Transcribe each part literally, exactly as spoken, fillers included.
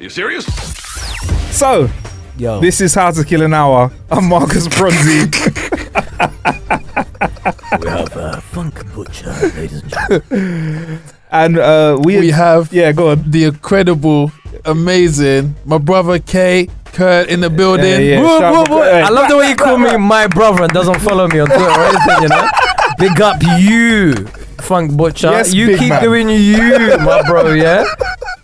Are you serious? So, yo, this is How to Kill an Hour. I'm Marcus Bronzy. We have uh, Funk Butcher, ladies and gentlemen. And uh, we, we have yeah, go on. The incredible, amazing, my brother Kae Kurd in the building. Yeah, yeah. Woo, woo, woo. I love the way you call me my brother and doesn't follow me on Twitter or anything, you know? Big up you, Funk Butcher. Yes, you keep man. doing you, my bro, yeah?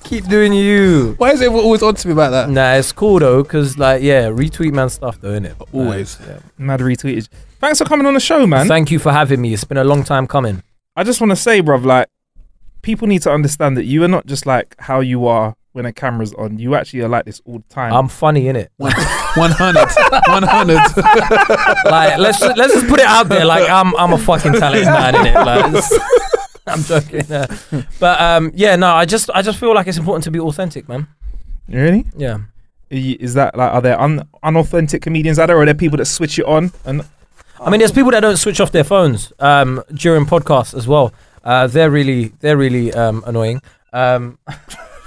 Keep doing you. Why is it always on to me about that? Nah, it's cool though, because like, yeah, retweet man stuff though, innit? Always. Like, yeah. Mad retweetage. Thanks for coming on the show, man. Thank you for having me. It's been a long time coming. I just want to say, bruv, like, people need to understand that you are not just like how you are when a camera's on. You actually are like this all the time. I'm funny, innit? one hundred. one hundred. Like, let's just, let's just put it out there. Like, I'm, I'm a fucking talented man, innit? Like, I'm joking, yeah. But um, yeah, no, I just I just feel like it's important to be authentic, man. Really? Yeah. Is that like, are there un unauthentic comedians out there, or are there people that switch it on? And I mean, there's people that don't switch off their phones um, during podcasts as well. Uh, they're really they're really um, annoying. Um,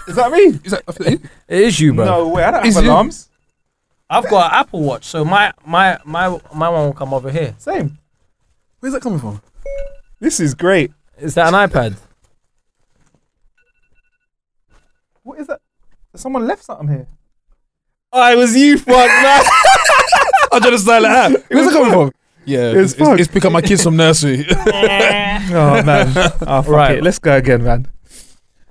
is that me? Is that it? It is you, bro. No way! I don't have alarms. I've got an Apple Watch, so my my my my one will come over here. Same. Where's that coming from? This is great. Is that an iPad? What is that? Someone left something here. Oh, it was you, fuck, man. I just style it out. Where's it coming from? Yeah, it's, it's, it's, it's pick up my kids from nursery. Oh, man. Oh, fuck right. It. Let's go again, man.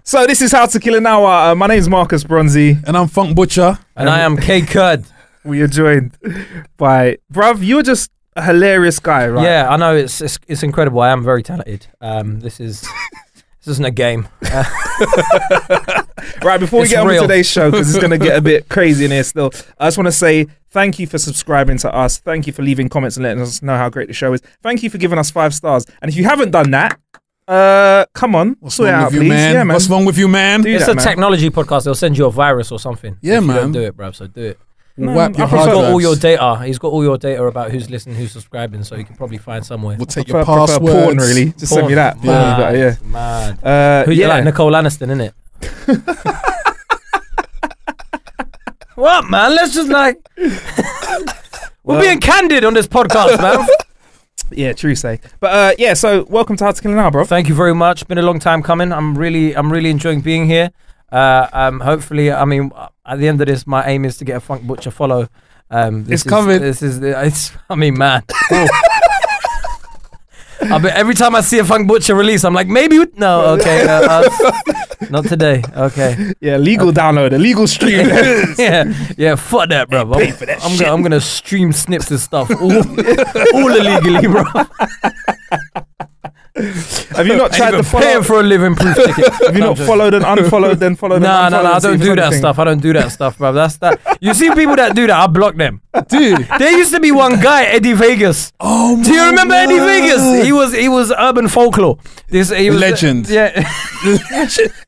So this is How to Kill an Hour. Uh, my name's Marcus Bronzy. And I'm Funk Butcher. And, and I am Kae Kurd. We are joined by... Bruv, you're just... a hilarious guy, right? Yeah, I know, it's it's, it's incredible. I am very talented. Um, this is this isn't a game. Uh, right, before we get real. on with today's show, because it's gonna get a bit crazy in here still, I just want to say thank you for subscribing to us. Thank you for leaving comments and letting us know how great the show is. Thank you for giving us five stars. And if you haven't done that, uh, come on, what's wrong out, with you, man? Yeah, man? What's wrong with you, man? Do it's that, a man. technology podcast. They'll send you a virus or something. Yeah, if man. You don't do it, bruv. So do it. No, Wipe your he's got all your data. He's got all your data about who's listening, who's subscribing, so he can probably find somewhere. We'll take your password. Porn, really. Just porn. Send me that. Mad, yeah. Mad. Uh, Who yeah. you like? Nicole Aniston, innit? What, man? Let's just like we're well, being candid on this podcast, man. Yeah, true say. But uh, yeah, so welcome to How to Kill an Hour, bro. Thank you very much. Been a long time coming. I'm really, I'm really enjoying being here. Uh, um, hopefully, I mean, at the end of this, my aim is to get a Funk Butcher follow. Um, this it's is, coming. This is, it's, I mean, man. I mean, every time I see a Funk Butcher release, I'm like, maybe, no, okay, no, uh, not today, okay. Yeah, legal okay. download, illegal stream. yeah, yeah, fuck that, bro. Hey, I'm, that I'm, gonna, I'm gonna stream snips and stuff, all, all illegally, bro. Have you not tried to pay for a living proof ticket? Have you not followed and unfollowed, then followed? No, no, no. I don't do that stuff. I don't do that stuff, bro. That's that. You see people that do that, I block them, dude. There used to be one guy, Eddie Vegas. Oh, do you remember Eddie Vegas? He was he was urban folklore. This he was, legend. Uh, yeah,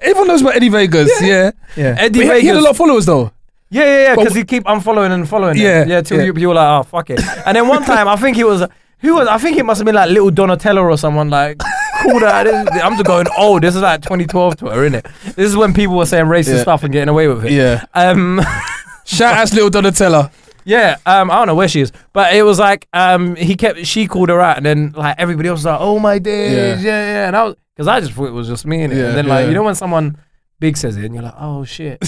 everyone knows about Eddie Vegas. Yeah, yeah. yeah. Eddie Vegas. He had a lot of followers though. Yeah, yeah, yeah. Because he keep unfollowing and following. Yeah, yeah. Till you you were like, oh fuck it. And then one time, I think he was. Who was? I think it must have been like Little Donatella or someone like called out. I'm just going, oh, this is like twenty twelve Twitter, isn't it? This is when people were saying racist yeah. stuff and getting away with it. Yeah. Um, shout out Little Donatella. Yeah. Um, I don't know where she is, but it was like um, he kept. She called her out, and then like everybody else was like, oh my days, yeah, yeah. yeah. And I was because I just thought it was just me, innit? Yeah, and then yeah. like you know when someone big says it, and you're like, oh shit. I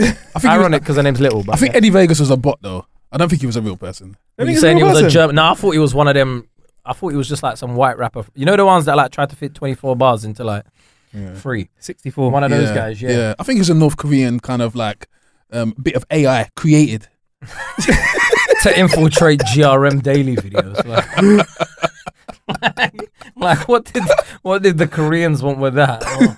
think ironic because her name's Little. But I think yeah. Eddie Vegas was a bot though. I don't think he was a real person. Are you saying he was a German? No, I thought he was one of them. I thought he was just like some white rapper. You know the ones that like tried to fit twenty-four bars into like yeah. three? sixty-four. One of yeah. those guys, yeah. yeah. I think he's a North Korean kind of like um, bit of A I created. To infiltrate G R M daily videos. Like, like, like what, did, what did the Koreans want with that? Oh.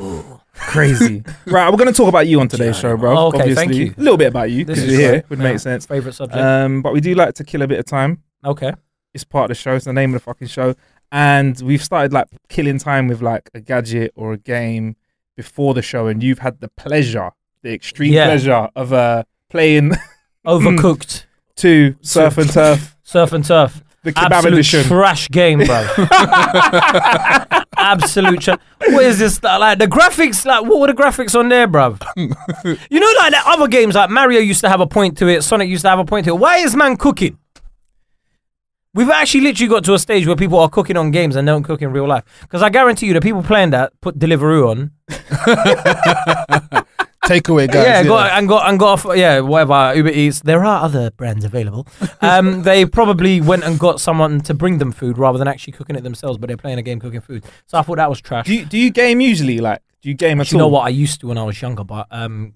Ooh. Crazy. Right, we're going to talk about you on today's show, bro. Oh, okay, obviously. Thank you. A little bit about you, because you're here, right. would yeah. make sense. Favorite subject. Um, but we do like to kill a bit of time. Okay. It's part of the show, it's the name of the fucking show. And we've started like killing time with like a gadget or a game before the show, and you've had the pleasure, the extreme yeah. pleasure of uh, playing Overcooked to Surf and Turf. Surf and Turf. The kebab Absolute edition. Trash game, bro. absolute ch- What is this? Like the graphics, like what were the graphics on there, bruv? You know, like the other games, like Mario used to have a point to it, Sonic used to have a point to it. Why is man cooking? We've actually literally got to a stage where people are cooking on games and don't cook in real life. Because I guarantee you the people playing that put Deliveroo on. Takeaway guys. Yeah, yeah. Got, and got and got off, yeah, whatever, Uber Eats. There are other brands available. Um, they probably went and got someone to bring them food rather than actually cooking it themselves, but they're playing a game cooking food. So I thought that was trash. Do you, do you game usually? Like, do you game at all? You know what? I used to when I was younger, but um,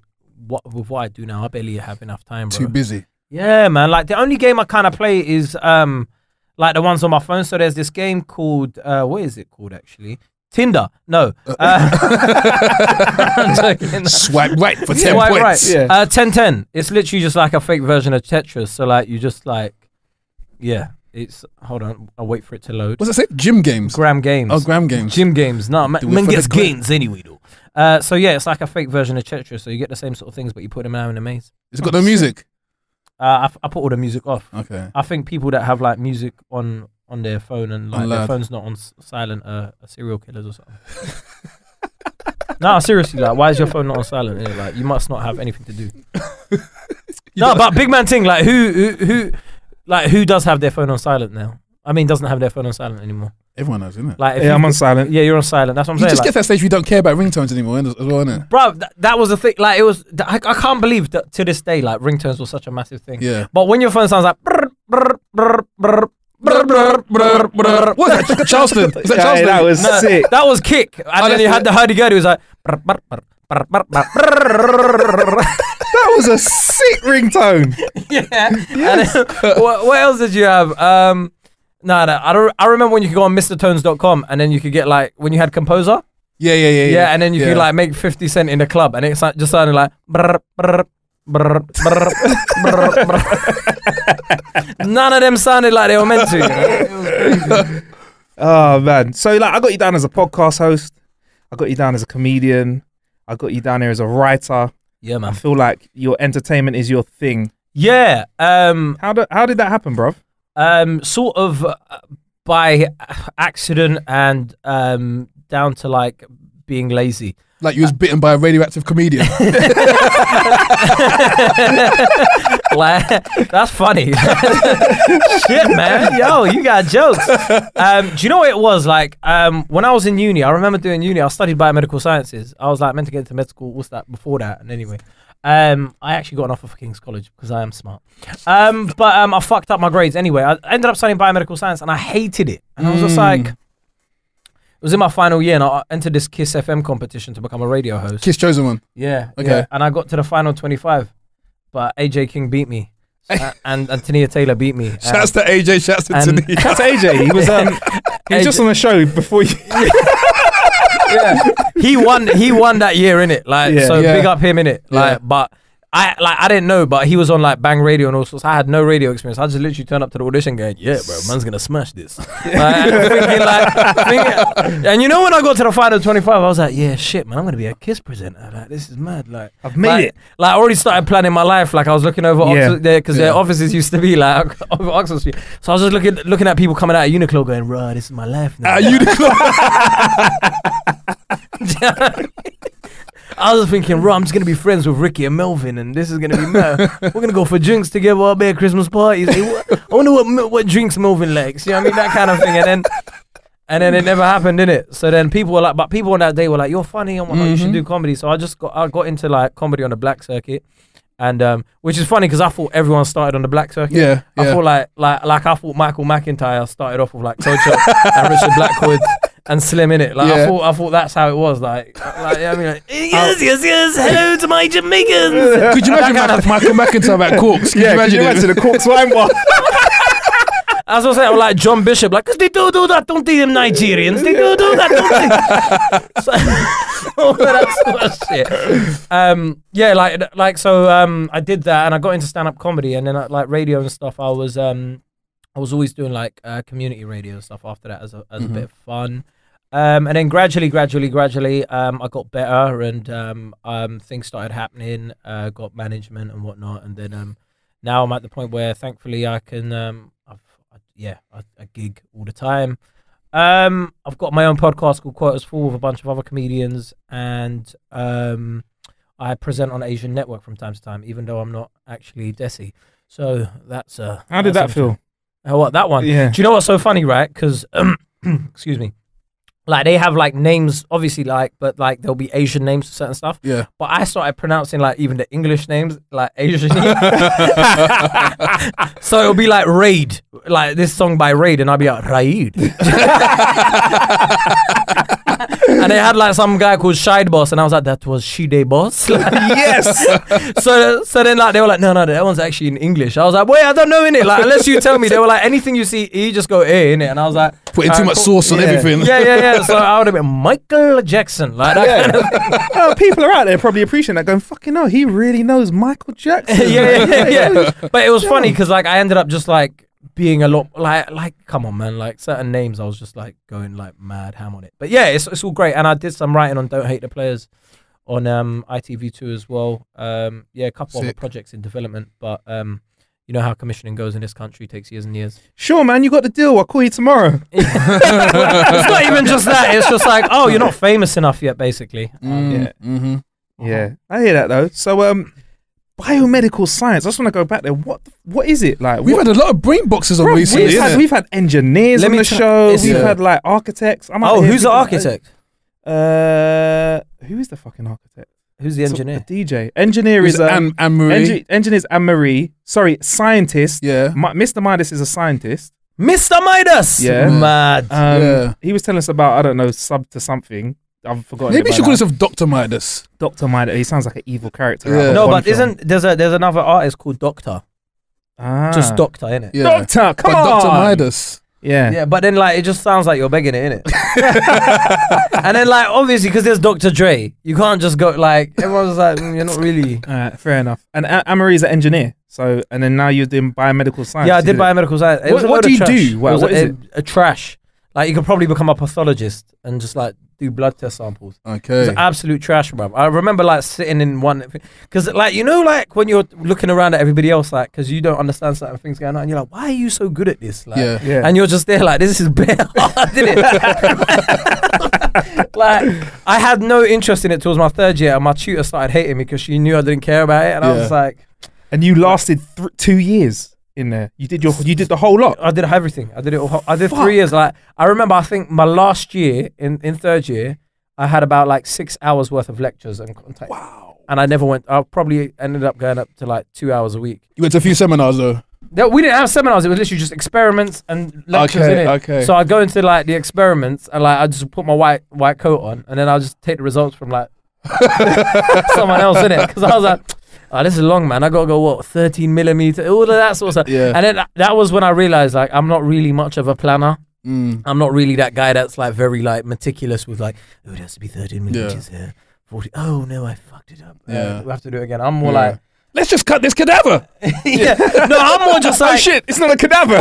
what, with what I do now, I barely have enough time, bro. Too busy. Yeah, man. Like, the only game I kind of play is um, like the ones on my phone. So there's this game called, uh, what is it called actually? Tinder, no. Uh, Swipe right for ten Swipe points. Right. Yeah. Uh, ten ten. It's literally just like a fake version of Tetris. So like you just like, yeah. It's hold on. I'll wait for it to load. What's it say? Gym games. Gram games. Oh, gram games. Gym games. No, man, man gets gains anyway though. Uh, so yeah, it's like a fake version of Tetris. So you get the same sort of things, but you put them out in a maze. It's got no music. Uh, I, I put all the music off. Okay. I think people that have like music on. on their phone and like their phone's not on silent uh, serial killers or something. No, seriously, like why is your phone not on silent? Yeah, like you must not have anything to do. No, but big man thing, like who, who who like who does have their phone on silent now? I mean doesn't have their phone on silent anymore. Everyone has, isn't it? Like, yeah, you, I'm on silent. Yeah, you're on silent. That's what I'm you saying. You just like, get to that stage we don't care about ringtones anymore, as well, innit? Bro, th that was the thing. Like, it was. I, I can't believe that to this day, like ringtones was such a massive thing. Yeah. But when your phone sounds like brr, brr, brr, brr, Brr, brr, brr, brr. What was that? Charleston. Was that, yeah, Charleston? That was no, sick. That was kick. And oh, then you had the hurdy-gurdy. It was like. Brr, brr, brr, brr, brr, brr. That was a sick ringtone. Yeah. Yes. Then, what, what else did you have? Um, no, no. I, don't, I remember when you could go on Mr Tones dot com and then you could get like. When you had Composer. Yeah, yeah, yeah. Yeah, yeah. And then you yeah. could like make fifty cent in the club and it just sounded like. Brr, brr. Brr, brr, brr, brr. None of them sounded like they were meant to. You know? It was crazy. Oh man! So like, I got you down as a podcast host. I got you down as a comedian. I got you down here as a writer. Yeah, man. I feel like your entertainment is your thing. Yeah. Um. How do, how did that happen, bruv? Um. Sort of uh, by accident and um down to like being lazy. Like you was bitten by a radioactive comedian. Like, that's funny. Shit, man. Yo, you got jokes. Um, do you know what it was? Like, um, when I was in uni, I remember doing uni, I studied biomedical sciences. I was like meant to get into med school. What's that before that? And anyway, um, I actually got an offer for King's College because I am smart. Um, but um, I fucked up my grades anyway. I ended up studying biomedical science and I hated it. And I was mm. just like... It was in my final year and I entered this Kiss F M competition to become a radio host. Kiss Chosen One? Yeah. Okay. Yeah. And I got to the final twenty-five, but A J King beat me. Uh, and, and Tania Taylor beat me. Shouts to A J, shouts to Tania. Shouts to A J. He was, um, he was just on the show before you... Yeah. He won, he won that year, innit? Like, yeah, so yeah. big up him, innit? Like, yeah. But... I like I didn't know, but he was on like Bang Radio and all sorts. I had no radio experience. I just literally turned up to the audition going, yeah, bro, man's gonna smash this. Like, thinking, like, thinking, and you know when I got to the final twenty-five, I was like, yeah, shit, man, I'm gonna be a Kiss presenter. Like, this is mad. Like, I've made like, it. Like, I already started planning my life. Like, I was looking over yeah. Oxford, there because yeah. their offices used to be like over Oxford Street. So I was just looking looking at people coming out of Uniqlo, going, bro, this is my life now. Out of Uniqlo. I was thinking, bro, I'm just going to be friends with Ricky and Melvin and this is going to be mad. We're going to go for drinks together, I'll be at Christmas parties. Hey, what, I wonder what what drinks Melvin likes, you know what I mean? That kind of thing. And then and then it never happened, innit? So then people were like, but people on that day were like, you're funny and whatnot, mm-hmm. you should do comedy. So I just got, I got into like comedy on the black circuit. And um, which is funny because I thought everyone started on the black circuit. Yeah, I yeah. thought like, like, like I thought Michael McIntyre started off with like Coach and Richard Blackwood and Slim in it. Like yeah. I thought, I thought that's how it was. Like, like yeah, I mean, like, yes, yes, yes. Hello to my Jamaicans. Could you imagine that kind of Michael McIntyre at Corks? Could yeah, you imagine could you went to the Corks wine bar? As I was saying, I'm like John Bishop, like, because they do do that, don't they, them Nigerians? They do do that, don't they? So, all that sort of shit. Um, yeah, like, like so um, I did that and I got into stand-up comedy and then like radio and stuff, I was um, I was always doing like uh, community radio and stuff after that as a, as mm-hmm. a bit of fun. Um, and then gradually, gradually, gradually, um, I got better and um, um, things started happening, uh, got management and whatnot. And then um, now I'm at the point where thankfully I can... Um, yeah, I, I gig all the time. Um, I've got my own podcast called Quotas Full with a bunch of other comedians, and um, I present on Asian Network from time to time, even though I'm not actually Desi. So that's uh. How did that feel? Oh, what that one? Yeah. Do you know what's so funny, right? Because um, excuse me, like they have like names, obviously, like but like there'll be Asian names for certain stuff. Yeah. But I started pronouncing like even the English names like Asian. So it'll be like Raid, like this song by Raid, and I'll be like Raid. And they had like some guy called Shide Boss, and I was like, that was Shide Boss. Like, yes. So so then like they were like, no, no, that one's actually in English. I was like, wait, I don't know in it. Like unless you tell me, they were like, anything you see E, just go A in it. And I was like, putting too much sauce on everything. Yeah, yeah, yeah. So I would have been Michael Jackson. Like that yeah. kind of thing. No, people are out there probably appreciating that, going, fucking no, he really knows Michael Jackson. yeah, yeah, yeah, yeah. But it was yeah. funny because like I ended up just like being a lot like like come on man, like certain names I was just like going like mad ham on it. But yeah, it's it's all great. And I did some writing on Don't Hate the Players on um I T V two as well. Um yeah, a couple Sick. Other projects in development, but um you know how commissioning goes in this country, takes years and years. Sure, man, you got the deal. I'll call you tomorrow. It's not even just that. It's just like, oh, you're not famous enough yet, basically. Mm, um, yeah, mm-hmm. yeah. I hear that though. So, um, biomedical science. I just want to go back there. What what is it like? We've what? had a lot of brain boxes on Bro, recently. We've had, we've had engineers Let on the show. We've yeah. had like architects. I'm oh, who's the architect? Like, uh, who is the fucking architect? Who's the engineer? The D J. Engineer who's is um, Anne-Marie. Engi engineer's Anne-Marie. Sorry, scientist. Yeah. Mi Mister Midas is a scientist. Mister Midas. Yeah. Mad. Um, yeah. He was telling us about I don't know sub to something. I've forgotten. Maybe you should call yourself Doctor Midas. Doctor Midas. He sounds like an evil character. Yeah. No, but film. isn't there's a there's another artist called Doctor. Ah. Just Doctor, innit? Yeah. Doctor, come but on. Doctor Midas. Yeah. Yeah, but then like it just sounds like you're begging it, innit? And then like obviously because there's Doctor Dre, you can't just go like everyone's like mm, you're not really. All right, fair enough. And Anne-Marie's an engineer, so and then now you're doing biomedical science. Yeah, I did biomedical science. It what, was a what do you trash. do? What, it was what a, is it? A, a trash. Like you could probably become a pathologist and just like do blood test samples. Okay. It's absolute trash, bruv. I remember like sitting in one, because like, you know, like when you're looking around at everybody else, like, because you don't understand certain things going on and you're like, why are you so good at this? Like, yeah. Yeah. And you're just there like, this is bare hard, isn't it? Like, I had no interest in it towards my third year and my tutor started hating me because she knew I didn't care about it. And yeah. I was like. And you lasted th two years. In there, you did your, you did the whole lot. I did everything. I did it all. I did Fuck. three years. Like I remember, I think my last year in in third year, I had about like six hours worth of lectures and contact. Wow. And I never went. I probably ended up going up to like two hours a week. You went to a few seminars though. No, we didn't have seminars. It was literally just experiments and lectures. Okay. In it. Okay. So I would go into like the experiments and like I just put my white white coat on and then I just take the results from like someone else in it because I was like. Oh, this is long, man. I gotta go what thirteen millimeter, all of that sort of stuff. Yeah. And then that, that was when I realized like I'm not really much of a planner. Mm. I'm not really that guy that's like very like meticulous with like oh it has to be thirteen millimeters yeah. here, forty. Oh no, I fucked it up. Yeah, uh, we have to do it again. I'm more yeah. like let's just cut this cadaver. yeah, no, I'm more just like oh, shit. It's not a cadaver.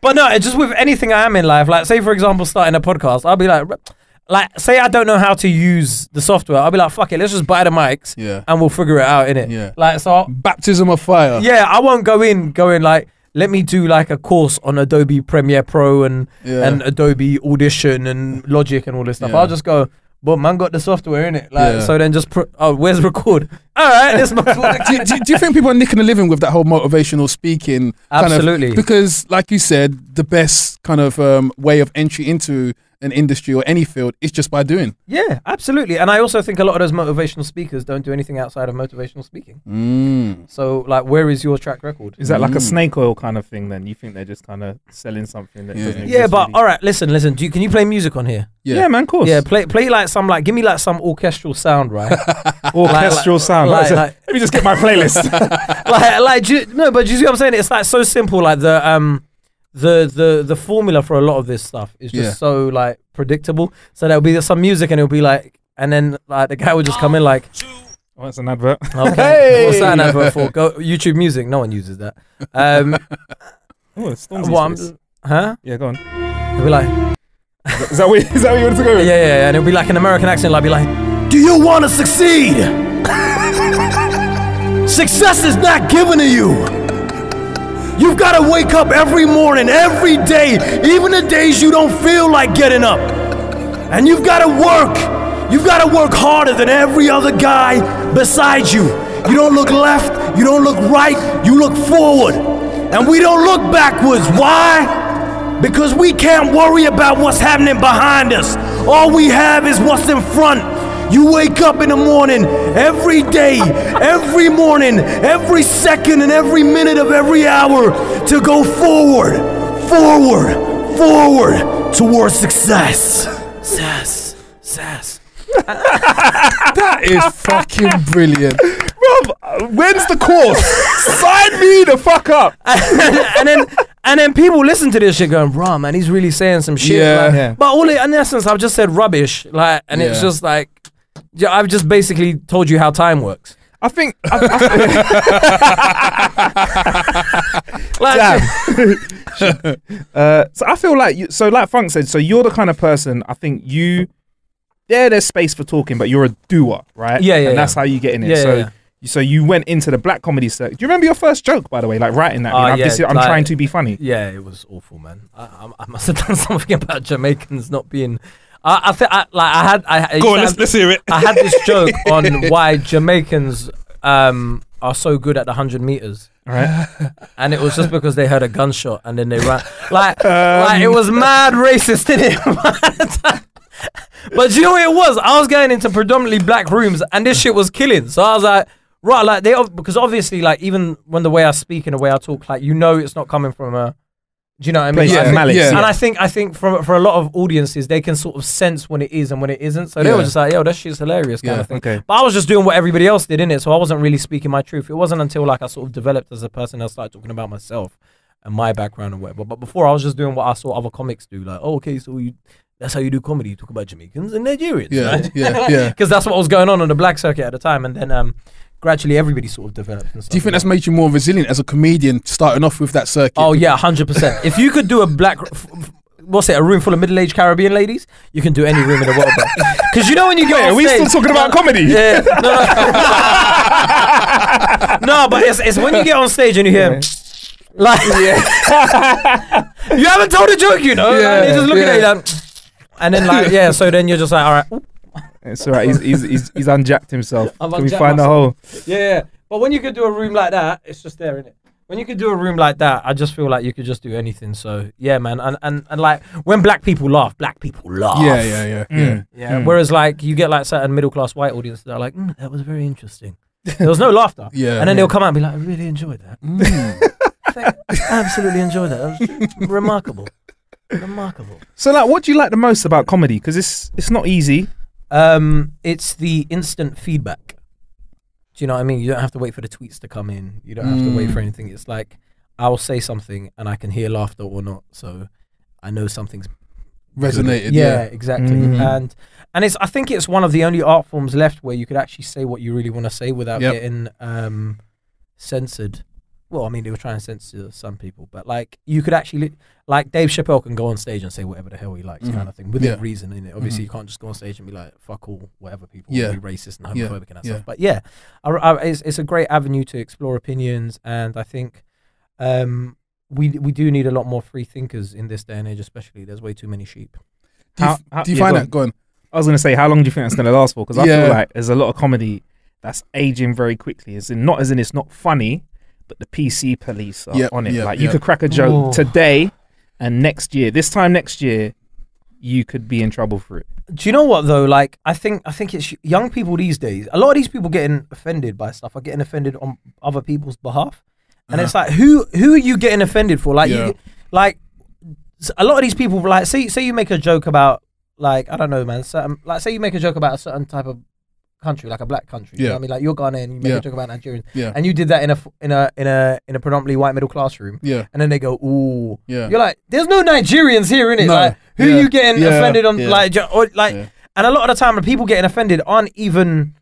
But no, it's just with anything I am in life. Like say for example, starting a podcast, I'll be like. Like, say I don't know how to use the software. I'll be like, fuck it, let's just buy the mics yeah. and we'll figure it out, innit? Yeah. Like, so. I'll, Baptism of fire. Yeah, I won't go in going like, let me do like a course on Adobe Premiere Pro and, yeah. and Adobe Audition and Logic and all this stuff. Yeah. I'll just go, but man got the software, innit? Like, yeah. so then just, pr oh, where's record? All right, this do, do, do you think people are nicking a living with that whole motivational speaking? Absolutely. Kind of, because, like you said, the best kind of um, way of entry into an industry or any field, it's just by doing. Yeah, absolutely. And I also think a lot of those motivational speakers don't do anything outside of motivational speaking. Mm. So like, where is your track record? Is that mm. like a snake oil kind of thing then? You think they're just kind of selling something that yeah. doesn't exist? Yeah, but really? all right, listen, listen. Do you, can you play music on here? Yeah. yeah, man, of course. Yeah, play play like some, like, give me like some orchestral sound, right? orchestral like, sound. Like, like, like, let me just get my playlist. like, like do you, no, but do you see what I'm saying? It's like so simple, like the, um, The, the the formula for a lot of this stuff is just yeah. so like predictable. So there'll be some music and it'll be like, and then like the guy will just come in like, oh, that's an advert. Okay, hey! What's that an advert for? Go YouTube Music. No one uses that. Um, oh, it's Stormzy's huh? Yeah, go on. It'll be like, is that what is that what you wanted to go with? Yeah, yeah, yeah. And it'll be like an American accent. Like, be like, do you want to succeed? Success is not given to you. You've got to wake up every morning, every day, even the days you don't feel like getting up. And you've got to work. You've got to work harder than every other guy beside you. You don't look left, you don't look right, you look forward. And we don't look backwards. Why? Because we can't worry about what's happening behind us. All we have is what's in front. You wake up in the morning, every day, every morning, every second and every minute of every hour to go forward, forward, forward towards success. Sass, sass. That is fucking brilliant. Rob, when's the course? Sign me the fuck up. and then... And then people listen to this shit going, "Raw man, he's really saying some shit." Yeah. Like, yeah. But all it, in essence, I've just said rubbish. Like, and yeah. it's just like, yeah, I've just basically told you how time works. I think. I, I, like, uh, so I feel like, you, so like Funk said, so you're the kind of person. I think you, yeah, there's space for talking, but you're a doer, right? Yeah, yeah. And that's yeah. how you get in it. Yeah, so. Yeah, yeah. So you went into the black comedy circuit. Do you remember your first joke, by the way? Like writing that. Uh, like, yeah, this is, I'm like, trying to be funny. Yeah, it was awful, man. I, I, I must have done something about Jamaicans not being. I, I think, like, I had. I, Go on, I, let's, let's hear it. I had this joke on why Jamaicans um, are so good at the hundred meters, right? And it was just because they heard a gunshot and then they ran. Like, um, like it was mad racist in it. But you know what it was? I was going into predominantly black rooms, and this shit was killing. So I was like. Right, like they, because obviously, like even when the way I speak and the way I talk, like you know, it's not coming from a. Do you know what I mean? Yeah, I think, malice, yeah. And I think, I think, from for a lot of audiences, they can sort of sense when it is and when it isn't. So yeah. they were just like, "Yo, that shit's hilarious," kind yeah, of thing. Okay. But I was just doing what everybody else did in it, so I wasn't really speaking my truth. It wasn't until like I sort of developed as a person, I started talking about myself and my background and whatever. But before, I was just doing what I saw other comics do, like, "Oh, okay, so you." That's how you do comedy. You talk about Jamaicans and Nigerians. Yeah, right? yeah, yeah. Because that's what was going on on the black circuit at the time. And then um, gradually everybody sort of developed. And stuff. Do you think that's made you more resilient as a comedian starting off with that circuit? Oh, yeah, one hundred percent. If you could do a black, what's it, a room full of middle-aged Caribbean ladies, you can do any room in the world. Because you know when you go Wait, on are we stage, still talking about comedy? Yeah. No, no. No, but it's, it's when you get on stage and you hear... Yeah. Like, yeah. You haven't told a joke, you know? Yeah, they're just looking yeah. at you like... And then like, yeah, so then you're just like, all right. Oop. It's all right, he's, he's, he's, he's unjacked himself. Can we find the hole? Yeah, yeah, but when you could do a room like that, it's just there, innit? When you could do a room like that, I just feel like you could just do anything. So yeah, man, and, and, and like, when black people laugh, black people laugh. Yeah, yeah, yeah. Mm. yeah. yeah. Mm. Whereas like, you get like certain middle-class white audience that are like, mm, that was very interesting. There was no laughter. Yeah. And then yeah. they'll come out and be like, I really enjoyed that. Mm. I, think, I absolutely enjoyed that. That was remarkable. Remarkable. So, like, what do you like the most about comedy? Because it's it's not easy. Um, it's the instant feedback. Do you know what I mean? You don't have to wait for the tweets to come in. You don't mm. have to wait for anything. It's like I'll say something and I can hear laughter or not. So I know something's resonated. Yeah, yeah, exactly. Mm-hmm. And and it's I think it's one of the only art forms left where you could actually say what you really want to say without yep. getting um censored. Well, I mean, they were trying to censor some people, but like you could actually, like Dave Chappelle can go on stage and say whatever the hell he likes, mm. kind of thing, within yeah. reason, innit? Obviously, mm. you can't just go on stage and be like, fuck all, whatever people, yeah. be racist and homophobic yeah. and that yeah. stuff. But yeah, I, I, it's, it's a great avenue to explore opinions, and I think um, we we do need a lot more free thinkers in this day and age, especially. There's way too many sheep. Do you, how, how, do you yeah, find go that? Go on. I was going to say, how long do you think that's going to last for? Because I yeah. feel like there's a lot of comedy that's aging very quickly. As in, not as in it's not funny, but the P C police are yep, on it. Yep, like you yep. could crack a joke oh. today and next year, this time next year, you could be in trouble for it. Do you know what though? Like I think I think it's young people these days. A lot of these people getting offended by stuff are getting offended on other people's behalf. And uh-huh. it's like who who are you getting offended for? Like yeah. you, like a lot of these people like say say you make a joke about like I don't know man, certain, like say you make a joke about a certain type of country, like a black country, yeah. you know what I mean? Like you're Ghanaian and you make yeah. a joke about Nigerians, yeah. and you did that in a in a in a in a predominantly white middle class room, yeah. and then they go, ooh, yeah. you're like, there's no Nigerians here, innit? No. Like who yeah. are you getting yeah. offended on? Yeah. Like, or, like, yeah. and a lot of the time, the people getting offended aren't even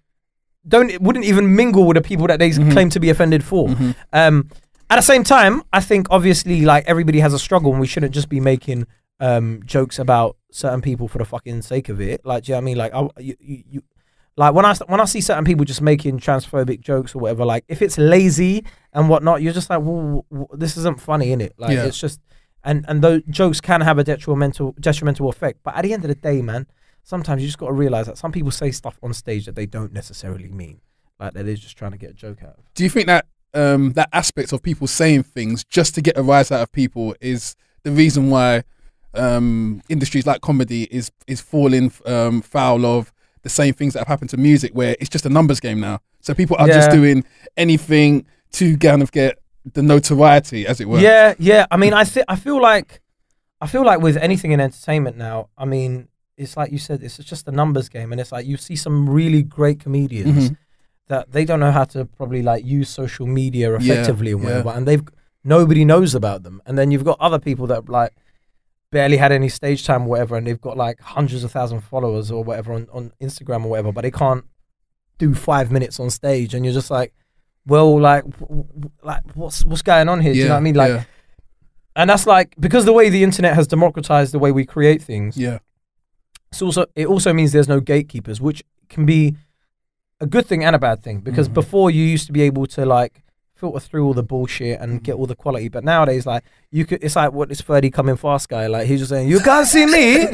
don't wouldn't even mingle with the people that they mm-hmm. claim to be offended for. Mm-hmm. Um, at the same time, I think obviously, like everybody has a struggle, and we shouldn't just be making um jokes about certain people for the fucking sake of it. Like, do you know what I mean? Like, I, you you. you Like when I when I see certain people just making transphobic jokes or whatever, like if it's lazy and whatnot, you're just like, well, this isn't funny, innit? Like yeah. it's just, and and those jokes can have a detrimental detrimental effect. But at the end of the day, man, sometimes you just got to realize that some people say stuff on stage that they don't necessarily mean, like that they're just trying to get a joke out of. Do you think that um, that aspect of people saying things just to get a rise out of people is the reason why um, industries like comedy is is falling um, foul of the same things that have happened to music, where it's just a numbers game now? So people are yeah. just doing anything to kind of get the notoriety, as it were. Yeah, yeah. I mean, I I feel like, I feel like with anything in entertainment now, I mean, it's like you said, it's just a numbers game, and it's like you see some really great comedians mm-hmm. that they don't know how to probably like use social media effectively yeah, and whatever, yeah. and they've nobody knows about them, and then you've got other people that like barely had any stage time or whatever, and they've got like hundreds of thousands of followers or whatever on, on Instagram or whatever, but they can't do five minutes on stage, and you're just like, well, like like what's what's going on here? Yeah, do you know what I mean? Like yeah. and that's like, because the way the internet has democratized the way we create things, yeah, it's also it also means there's no gatekeepers, which can be a good thing and a bad thing, because mm-hmm. before you used to be able to like filter through all the bullshit and get all the quality, but nowadays, like you could, it's like what this Ferdy coming fast guy, like he's just saying you can't see me,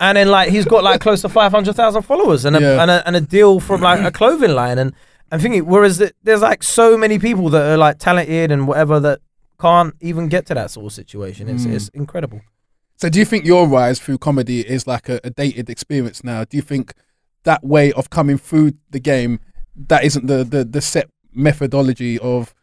and then like he's got like close to five hundred thousand followers and a, yeah. and a and a deal from like a clothing line, and and thinking, whereas the, there's like so many people that are like talented and whatever that can't even get to that sort of situation. It's mm. it's incredible. So do you think your rise through comedy is like a, a dated experience now? Do you think that way of coming through the game that isn't the the the set methodology of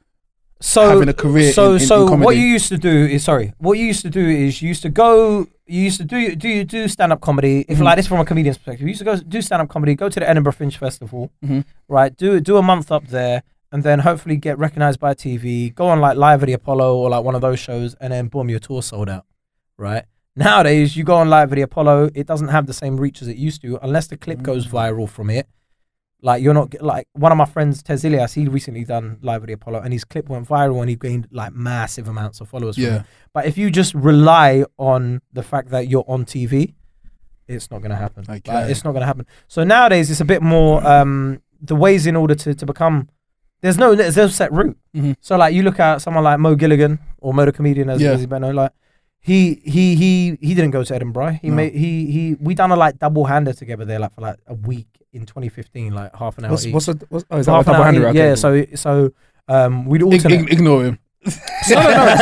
so, having a career so, in, in, so in comedy? So what you used to do is, sorry, what you used to do is you used to go, you used to do do do stand-up comedy, if mm-hmm. like this from a comedian's perspective, you used to go do stand-up comedy, go to the Edinburgh Fringe Festival, mm-hmm. right, do, do a month up there, and then hopefully get recognised by T V, go on like Live at the Apollo or like one of those shows, and then boom, your tour sold out, right? Nowadays, you go on Live at the Apollo, it doesn't have the same reach as it used to, unless the clip mm-hmm. goes viral from it. Like you're not, like one of my friends, Tez Ilias, he recently done Live at the Apollo and his clip went viral and he gained like massive amounts of followers. Yeah. From it. But if you just rely on the fact that you're on T V, it's not going to happen. Okay. Like, it's not going to happen. So nowadays it's a bit more, um, the ways in order to, to become, there's no, there's no set route. Mm-hmm. So like you look at someone like Mo Gilligan or Mo the Comedian, as, yeah. as you better know, like he, he, he, he didn't go to Edinburgh. He no. made, he, he, we done a like double hander together there like for like a week. In twenty fifteen, like half an hour what's, each. What's a, what's, oh, is half that an hour each, yeah, so, so um, we'd alternate. Ign ignore him. So, no, no, no, I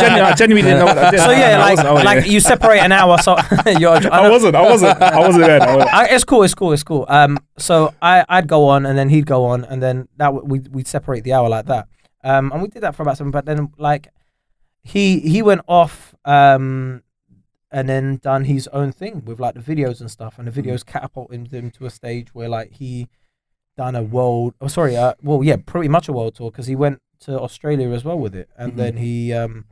genuinely, I genuinely didn't know what I did. So yeah, like, I wasn't, I like you separate an hour. So you're, I, I wasn't, I wasn't, I wasn't there. I wasn't. I, it's cool, it's cool, it's cool. Um, so I, I'd go on and then he'd go on and then that we'd, we'd separate the hour like that. Um, and we did that for about seven, but then like he, he went off um, and then done his own thing with like the videos and stuff, and the videos catapulted him to a stage where like he done a world, oh sorry, uh, well yeah, pretty much a world tour, because he went to Australia as well with it, and mm-hmm. then he um,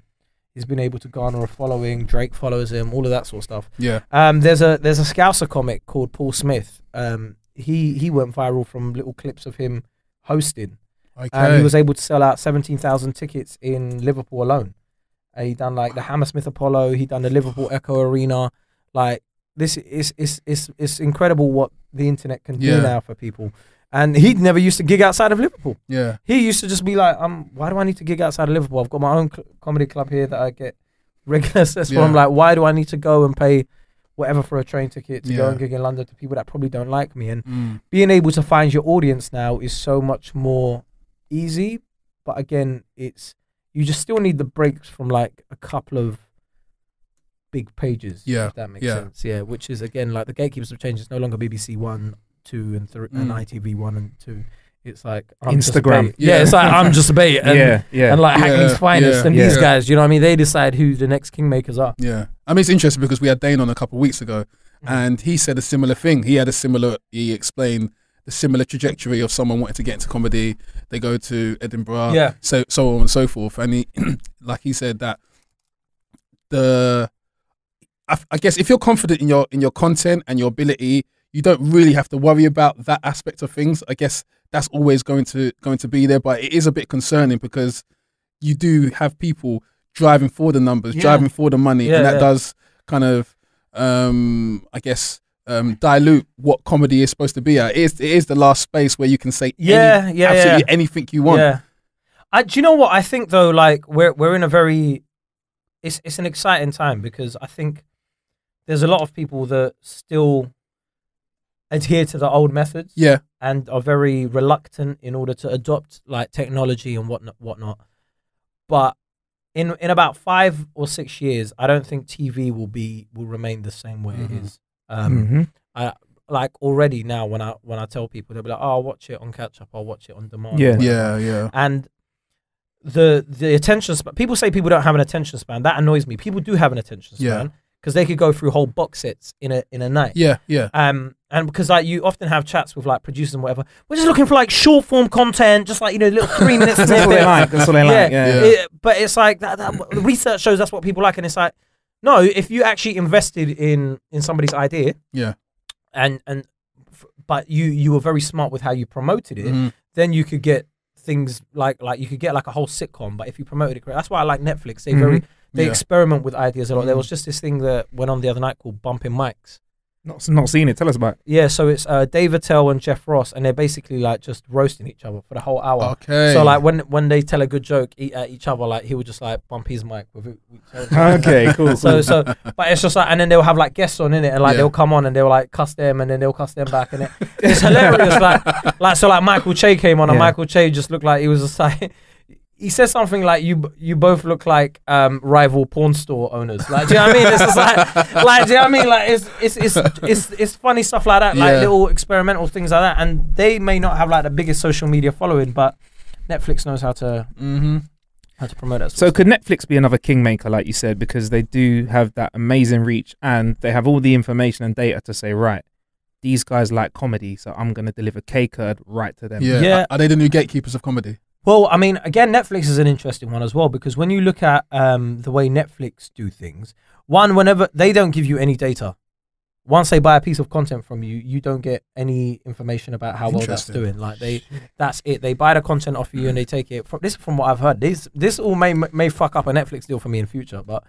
he's been able to garner a following. Drake follows him, all of that sort of stuff. Yeah. Um, there's a there's a Scouser comic called Paul Smith. Um, he he went viral from little clips of him hosting, okay. and he was able to sell out seventeen thousand tickets in Liverpool alone. Uh, he done like the Hammersmith Apollo. He done the Liverpool Echo Arena. Like this is is is it's incredible what the internet can yeah. do now for people. And he never used to gig outside of Liverpool. Yeah, he used to just be like, um, why do I need to gig outside of Liverpool? I've got my own cl comedy club here that I get regular sets yeah. from. Like, why do I need to go and pay whatever for a train ticket to yeah. go and gig in London to people that probably don't like me? And mm. being able to find your audience now is so much more easy. But again, it's. You just still need the breaks from like a couple of big pages, yeah, if that makes yeah. sense. Yeah, which is again like the gatekeepers have changed. It's no longer B B C One, Two, and Three, mm. and I T V One and Two. It's like I'm Instagram. Yeah. yeah, it's like I'm just a bait. And, yeah, yeah, and like yeah, Hackney's Finest yeah, and yeah. these guys. You know what I mean? They decide who the next kingmakers are. Yeah, I mean it's interesting because we had Dane on a couple of weeks ago, mm-hmm. and he said a similar thing. He had a similar. He explained. The similar trajectory of someone wanting to get into comedy, they go to Edinburgh, yeah. so so on and so forth. And he, like he said that the, I, I guess if you're confident in your in your content and your ability, you don't really have to worry about that aspect of things. I guess that's always going to going to be there, but it is a bit concerning because you do have people driving for the numbers, yeah. driving for the money, yeah, and that yeah. does kind of, um, I guess. um, dilute what comedy is supposed to be at. It is, it is the last space where you can say yeah, any, yeah, absolutely yeah. anything you want. Yeah. I, do you know what I think though? Like we're we're in a very, it's it's an exciting time because I think there's a lot of people that still adhere to the old methods, yeah, and are very reluctant in order to adopt like technology and whatnot, whatnot. But in in about five or six years, I don't think T V will be will remain the same way mm-hmm. it is. Um, mm-hmm. I like already now when I when I tell people they'll be like, "Oh, I'll watch it on catch up. I'll watch it on demand." Yeah, yeah, yeah. And the the attention span. People say people don't have an attention span. That annoys me. People do have an attention span. Yeah. Because they could go through whole box sets in a in a night. Yeah, yeah. Um, and because like you often have chats with like producers and whatever, we're just looking for like short form content, just like you know, little three minutes. That's what they like. That's what they like. Yeah, yeah. It, but it's like that, that the research shows that's what people like, and it's like, no, if you actually invested in in somebody's idea, yeah, and and f but you you were very smart with how you promoted it, mm. then you could get things like like you could get like a whole sitcom. But if you promoted it correctly, that's why I like Netflix. They mm-hmm. very They yeah. experiment with ideas a lot. Mm. There was just this thing that went on the other night called bumping mics. Not not seen it. Tell us about it. Yeah, so it's uh, Dave Chappelle and Jeff Ross, and they're basically like just roasting each other for the whole hour. Okay. So like when when they tell a good joke e at each other, like he would just like bump his mic with each other. Okay, cool. So so, but it's just like, and then they'll have like guests on in it, and like yeah. they'll come on and they'll like cuss them, and then they'll cuss them back, and it, it's hilarious. Like like so, like Michael Che came on, yeah. and Michael Che just looked like he was just like. He says something like, you you both look like um, rival porn store owners. Like, do you know what I mean? It's just like, like, do you know what I mean? Like, it's, it's, it's, it's, it's funny stuff like that, yeah. like little experimental things like that. And they may not have like the biggest social media following, but Netflix knows how to, mm-hmm. how to promote that. So could Netflix be another kingmaker, like you said, because they do have that amazing reach and they have all the information and data to say, right, these guys like comedy, so I'm going to deliver Kae Kurd right to them. Yeah. yeah. Are they the new gatekeepers of comedy? Well, I mean, again, Netflix is an interesting one as well, because when you look at um, the way Netflix do things, one, whenever they don't give you any data. Once they buy a piece of content from you, you don't get any information about how well that's doing. Like they, that's it. They buy the content off you and they take it. From, this from what I've heard. This this all may may fuck up a Netflix deal for me in future. But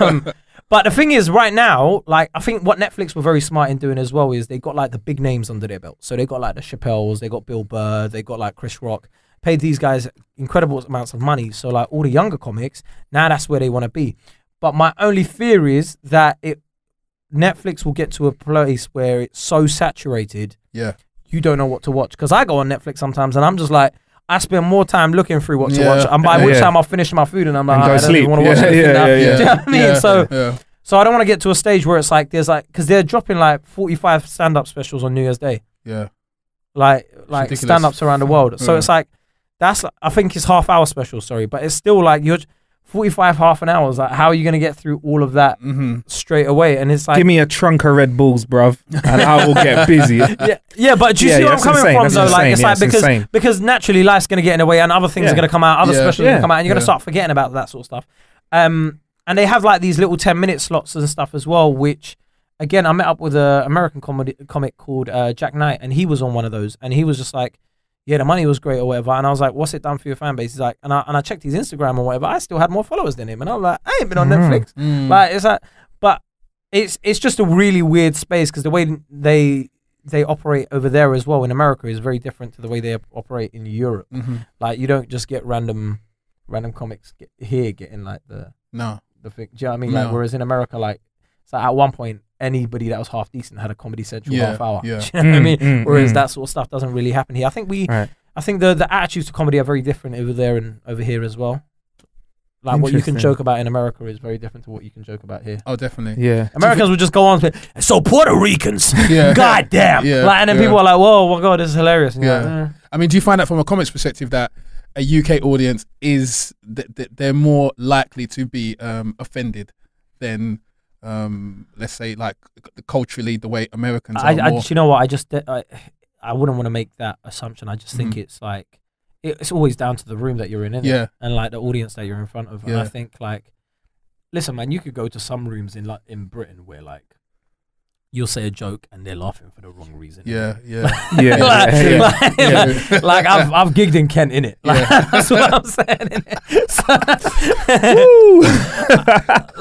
um, but the thing is, right now, like I think what Netflix were very smart in doing as well is they got like the big names under their belt. So they got like the Chappelles, they got Bill Burr, they got like Chris Rock. Paid these guys incredible amounts of money. So like all the younger comics now, that's where they want to be. But my only fear is that it Netflix will get to a place where it's so saturated, yeah, you don't know what to watch. Because I go on Netflix sometimes and I'm just like, I spend more time looking through what to yeah. watch. And by yeah, which yeah. time I'll finish my food and I'm like, and oh, I don't even want to watch yeah, anything yeah, now. Yeah, yeah. Do you know what I mean? Yeah, so, yeah. so I don't want to get to a stage where it's like, there's like, because they're dropping like forty-five stand-up specials on New Year's Day. Yeah. Like, like stand-ups around the world. So yeah. it's like, that's, I think it's half-hour specials, sorry. But it's still like, you're... forty-five half an hour. Is like, how are you going to get through all of that mm-hmm. straight away? And it's like, give me a trunk of Red Bulls, bruv, and I will get busy. yeah, yeah, but do you yeah, see yeah, where I'm coming insane. from, that's though? Insane. Like, it's yeah, like it's because insane. because naturally life's going to get in the way, and other things yeah. are going to come out, other yeah. specials yeah. are going to come out, and you're going to yeah. start forgetting about that sort of stuff. Um, and they have like these little ten minute slots and stuff as well, which, again, I met up with an American comedy comic called uh, Jack Knight, and he was on one of those, and he was just like, yeah, the money was great or whatever. And I was like, what's it done for your fan base? He's like, and I, and I checked his Instagram or whatever. I still had more followers than him. And I'm like, I ain't been on mm. Netflix. Mm. Like, it's like, but it's it's just a really weird space because the way they they operate over there as well in America is very different to the way they operate in Europe. Mm-hmm. Like, you don't just get random random comics get here getting like the... No. The thing. Do you know what I mean? No. Like, whereas in America, like, so at one point, anybody that was half decent had a Comedy Central yeah, half hour. Yeah. Do you know what I mean? Mm, mm, Whereas mm. that sort of stuff doesn't really happen here. I think we, right. I think the the attitudes to comedy are very different over there and over here as well. Like what you can joke about in America is very different to what you can joke about here. Oh, definitely. Yeah. Americans would just go on to be, so Puerto Ricans. Yeah. God damn. Yeah, like, and then yeah. people are like, whoa, my God, this is hilarious. And yeah. Like, eh. I mean, do you find that from a comics perspective that a U K audience is th th they're more likely to be um, offended than Um, let's say like culturally the way Americans are? I, I, you know what, I just I, I wouldn't want to make that assumption. I just think mm-hmm. it's like it, it's always down to the room that you're in, isn't yeah. it? And like the audience that you're in front of. Yeah. And I think like, listen, man, you could go to some rooms in like in Britain where like you'll say a joke and they're laughing for the wrong reason. Yeah, yeah, yeah. Like, yeah, like, yeah. like, like I've I've gigged in Kent, innit? Like, yeah. That's what I'm saying. Innit?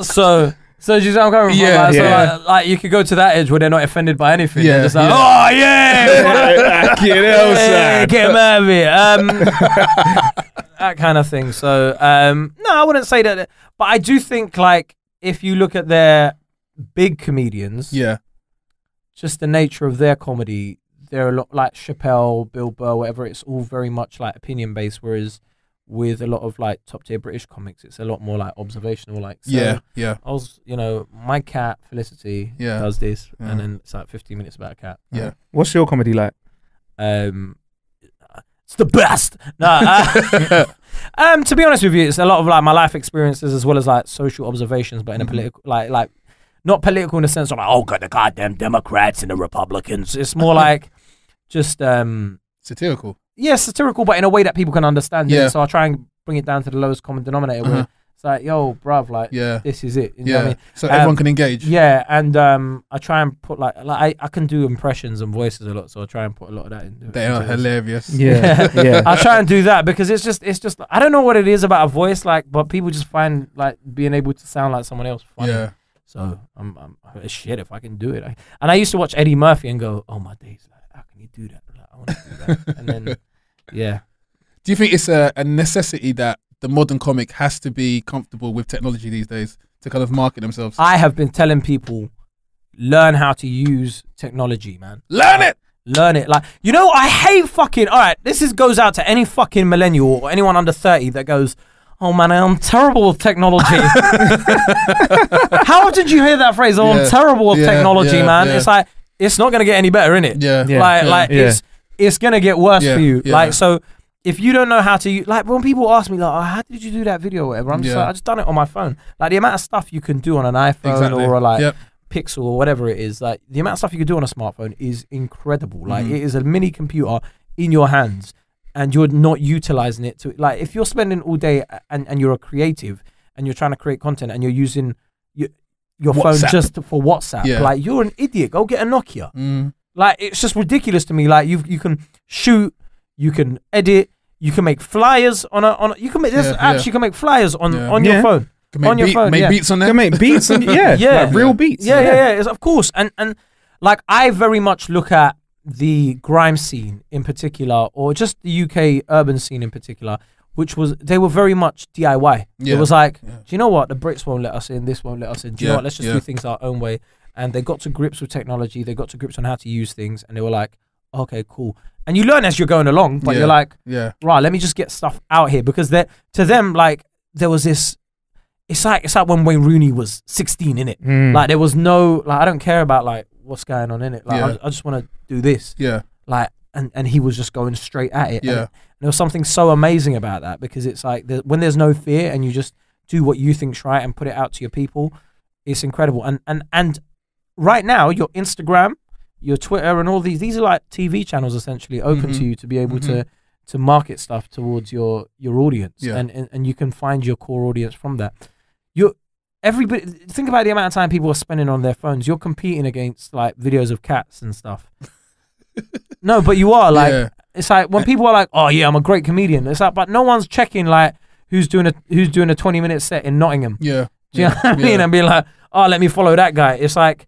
So, so So you know I'm coming yeah, from like, yeah. so like, like you could go to that edge where they're not offended by anything. Yeah, just like, yeah. oh yeah, get yeah, get mad at me. Um, that kind of thing. So um, no, I wouldn't say that, but I do think like if you look at their big comedians, yeah, just the nature of their comedy, they're a lot like Chappelle, Bill Burr, whatever. It's all very much like opinion based, whereas with a lot of like top tier British comics, it's a lot more like observational. Like, so yeah, yeah. I was, you know, my cat Felicity yeah. does this, yeah. and then it's like fifteen minutes about a cat. Yeah. Right? What's your comedy like? Um, it's the best. No, I, um, to be honest with you, it's a lot of like my life experiences as well as like social observations, but in mm-hmm. a political, like, like not political in the sense of like, oh god, the goddamn Democrats and the Republicans. It's more like just um satirical. Yeah, satirical, but in a way that people can understand yeah. it. So I try and bring it down to the lowest common denominator where uh-huh. it's like, yo, bruv, like, yeah. this is it. You yeah. know what I mean? So um, everyone can engage. Yeah, and um, I try and put, like, like I, I can do impressions and voices a lot, so I try and put a lot of that in. They are hilarious. Yeah, yeah. yeah. I try and do that because it's just, it's just, I don't know what it is about a voice, like, but people just find, like, being able to sound like someone else funny. Yeah. So I'm, I'm, I'm shit if I can do it. I, and I used to watch Eddie Murphy and go, oh, my days, like, how can you do that? I want to do that. And then, yeah. Do you think it's a, a necessity that the modern comic has to be comfortable with technology these days to kind of market themselves? I have been telling people, learn how to use technology, man. Learn like, it! Learn it. Like, you know, I hate fucking, all right, this is, goes out to any fucking millennial or anyone under thirty that goes, oh man, I'm terrible with technology. How did you hear that phrase? Oh, yeah. I'm terrible with yeah, technology, yeah, man. Yeah. It's like, it's not going to get any better, innit? Yeah. yeah. Like, yeah. like yeah. it's... it's gonna get worse yeah, for you. Yeah. Like, so if you don't know how to, like, when people ask me like, oh, how did you do that video or whatever, I'm just yeah. like, I just done it on my phone. Like the amount of stuff you can do on an iPhone exactly. or a, like yep. Pixel or whatever it is, like the amount of stuff you can do on a smartphone is incredible. Like mm. it is a mini computer in your hands and you're not utilizing it to, like, if you're spending all day and, and you're a creative and you're trying to create content and you're using your, your phone just for WhatsApp, yeah. like you're an idiot, go get a Nokia. Mm. Like, it's just ridiculous to me. Like, you you can shoot, you can edit, you can make flyers on a, on a, you can make, there's yeah, apps yeah. you can make flyers on, yeah. on your yeah. phone. Can make on your beat, phone, make yeah. beats on there. Can make beats on, yeah, yeah. Like real beats. Yeah, yeah, yeah, yeah. It's, of course. And, and like, I very much look at the grime scene in particular, or just the U K urban scene in particular, which was, they were very much D I Y. Yeah. It was like, yeah. do you know what? The Brits won't let us in, this won't let us in. Do you yeah. know what? Let's just yeah. do things our own way. And they got to grips with technology. They got to grips on how to use things. And they were like, okay, cool. And you learn as you're going along, but yeah, you're like, yeah. right, let me just get stuff out here. Because to them, like, there was this, it's like it's like when Wayne Rooney was sixteen, innit? Mm. Like, there was no, like, I don't care about, like, what's going on, innit? Like, yeah. I, I just want to do this. Yeah. Like, and, and he was just going straight at it. Yeah. And, and there was something so amazing about that because it's like, the, when there's no fear and you just do what you think's right and put it out to your people, it's incredible. And, and, and, right now, your Instagram, your Twitter, and all these, these are like T V channels essentially open mm-hmm. to you to be able mm-hmm. to to market stuff towards your your audience, yeah. and, and and you can find your core audience from that. You, everybody, think about the amount of time people are spending on their phones. You're competing against like videos of cats and stuff. No, but you are like yeah. it's like when people are like, oh yeah, I'm a great comedian. It's like, but no one's checking like who's doing a who's doing a twenty minute set in Nottingham. Yeah, do you yeah. know what I mean? Yeah. And be like, oh, let me follow that guy. It's like,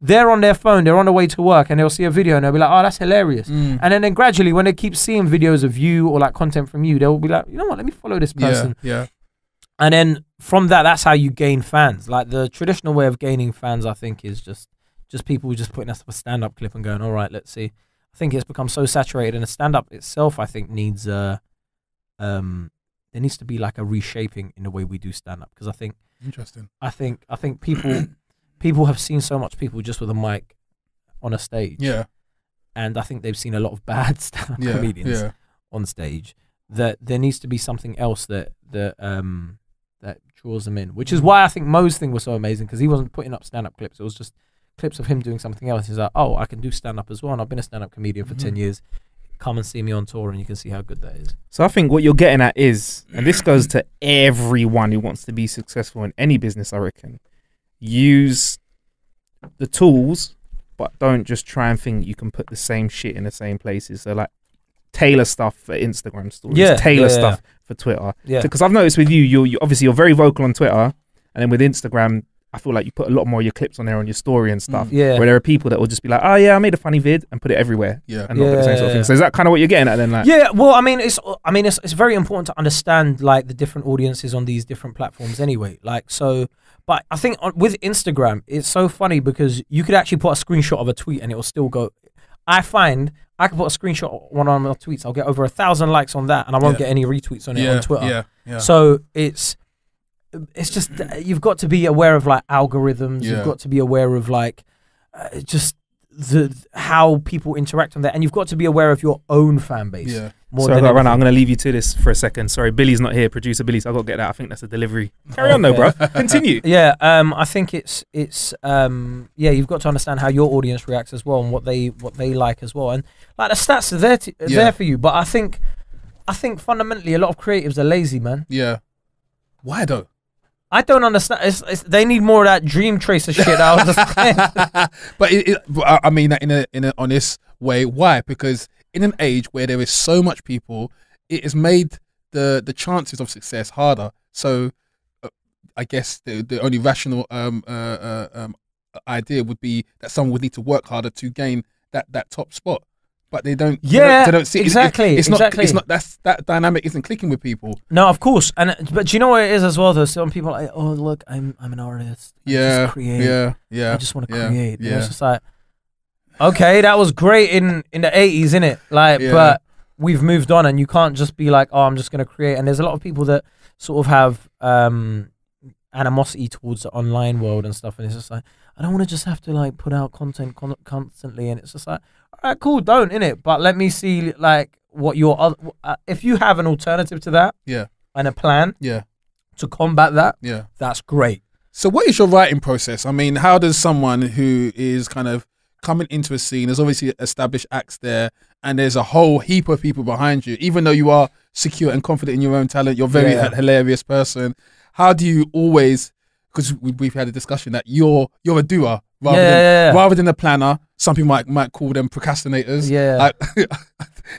they're on their phone, they're on the way to work and they'll see a video and they'll be like, oh, that's hilarious. Mm. And then, then gradually when they keep seeing videos of you or like content from you, they'll be like, you know what, let me follow this person. Yeah, yeah. And then from that, that's how you gain fans. Like the traditional way of gaining fans, I think, is just just people just putting us up a stand-up clip and going, all right, let's see. I think it's become so saturated and the stand-up itself, I think, needs a, um, there needs to be like a reshaping in the way we do stand-up because I think, Interesting. I think, I think people... people have seen so much people just with a mic on a stage. Yeah. And I think they've seen a lot of bad stand-up yeah, comedians yeah. on stage that there needs to be something else that that um that draws them in, which is why I think Mo's thing was so amazing because he wasn't putting up stand-up clips. It was just clips of him doing something else. He's like, oh, I can do stand-up as well and I've been a stand-up comedian for mm-hmm. ten years. Come and see me on tour and you can see how good that is. So I think what you're getting at is, and this goes to everyone who wants to be successful in any business, I reckon, use the tools but don't just try and think you can put the same shit in the same places. So like tailor stuff for Instagram stories, yeah, tailor yeah, stuff yeah. for Twitter, yeah because I've noticed with you, you're you, obviously you're very vocal on Twitter and then with Instagram I feel like you put a lot more of your clips on there, on your story and stuff. Mm. Yeah. Where there are people that will just be like, oh yeah, I made a funny vid, and put it everywhere. Yeah. And not yeah. the same sort of thing. So is that kind of what you're getting at then? Like, yeah. Well, I mean, it's I mean, it's it's very important to understand like the different audiences on these different platforms anyway. Like so, but I think on, with Instagram, it's so funny because you could actually put a screenshot of a tweet and it will still go. I find I can put a screenshot of one of my tweets. I'll get over a thousand likes on that, and I won't yeah. get any retweets on yeah. it on Twitter. Yeah. Yeah. So it's. It's just you've got to be aware of like algorithms. Yeah. You've got to be aware of like uh, just the how people interact on that, and you've got to be aware of your own fan base. Yeah. More Sorry, than I ran out. I'm going to leave you to this for a second. Sorry, Billy's not here. Producer Billy, so I got to get that. I think that's a delivery. Carry okay. on though, bro. Continue. Yeah. Um. I think it's it's um. Yeah. You've got to understand how your audience reacts as well, and what they what they like as well, and like the stats are there to, yeah. there for you. But I think I think fundamentally a lot of creatives are lazy, man. Yeah. Why though? I don't understand. It's, it's, they need more of that dream tracer shit. I was just but, it, it, but I mean that in a in an honest way. Why? Because in an age where there is so much people, it has made the the chances of success harder. So, uh, I guess the the only rational um, uh, uh, um, idea would be that someone would need to work harder to gain that that top spot. But they don't. Yeah, they don't, they don't see exactly. It's, it's not. Exactly. It's not. That's that dynamic isn't clicking with people. No, of course. And but do you know what it is as well? Though some people, are like, oh look, I'm I'm an artist. I yeah, just create. yeah, yeah. I just want to yeah, create. Yeah. And it's just like, okay, that was great in in the eighties, innit? Like, yeah. but we've moved on, and you can't just be like, oh, I'm just gonna create. And there's a lot of people that sort of have um animosity towards the online world and stuff, and it's just like, I don't want to just have to like put out content con constantly, and it's just like. All right, cool, don't, innit? But let me see, like, what your other... Uh, if you have an alternative to that yeah, and a plan yeah, to combat that, yeah, that's great. So what is your writing process? I mean, how does someone who is kind of coming into a scene, there's obviously established acts there, and there's a whole heap of people behind you, even though you are secure and confident in your own talent, you're a very yeah. hilarious person. How do you always... Because we've had a discussion that you're you're a doer rather yeah, than yeah, yeah. rather than a planner. Some people might might call them procrastinators. Yeah, like,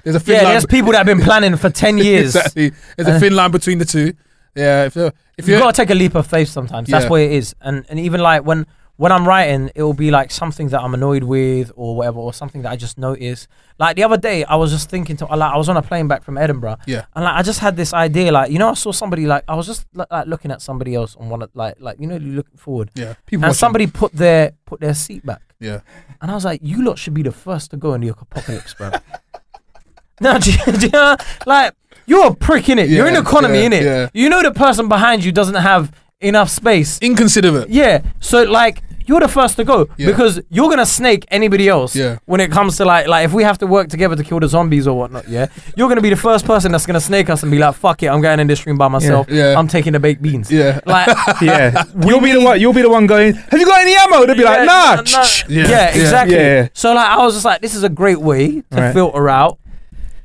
there's a thin yeah. line there's people that have been planning for ten years. Exactly. There's uh, a thin line between the two. Yeah, if you're, if you've got to take a leap of faith sometimes. Yeah. That's what it is. And and even like when when I'm writing, it will be like something that I'm annoyed with or whatever, or something that I just noticed. Like the other day, I was just thinking to like I was on a plane back from Edinburgh. Yeah, and like I just had this idea. Like you know, I saw somebody like I was just like looking at somebody else on one of like like you know you look forward. Yeah, people. And watching. Somebody put their put their seat back. Yeah, and I was like, you lot should be the first to go in the apocalypse, bro. No, do you, do you know, like you're a prick innit. Yeah, you're in economy yeah, innit. Yeah. You know the person behind you doesn't have enough space. Inconsiderate. Yeah. So like. You're the first to go yeah. because you're gonna snake anybody else yeah. when it comes to like like if we have to work together to kill the zombies or whatnot. Yeah, you're gonna be the first person that's gonna snake us and be like, "Fuck it, I'm going in this room by myself. Yeah. I'm taking the baked beans." Yeah, like yeah, you'll be the one. You'll be the one going. Have you got any ammo? They'll be yeah, like, "Nah." nah, nah. Yeah. yeah, exactly. Yeah, yeah. So like, I was just like, this is a great way to right. filter out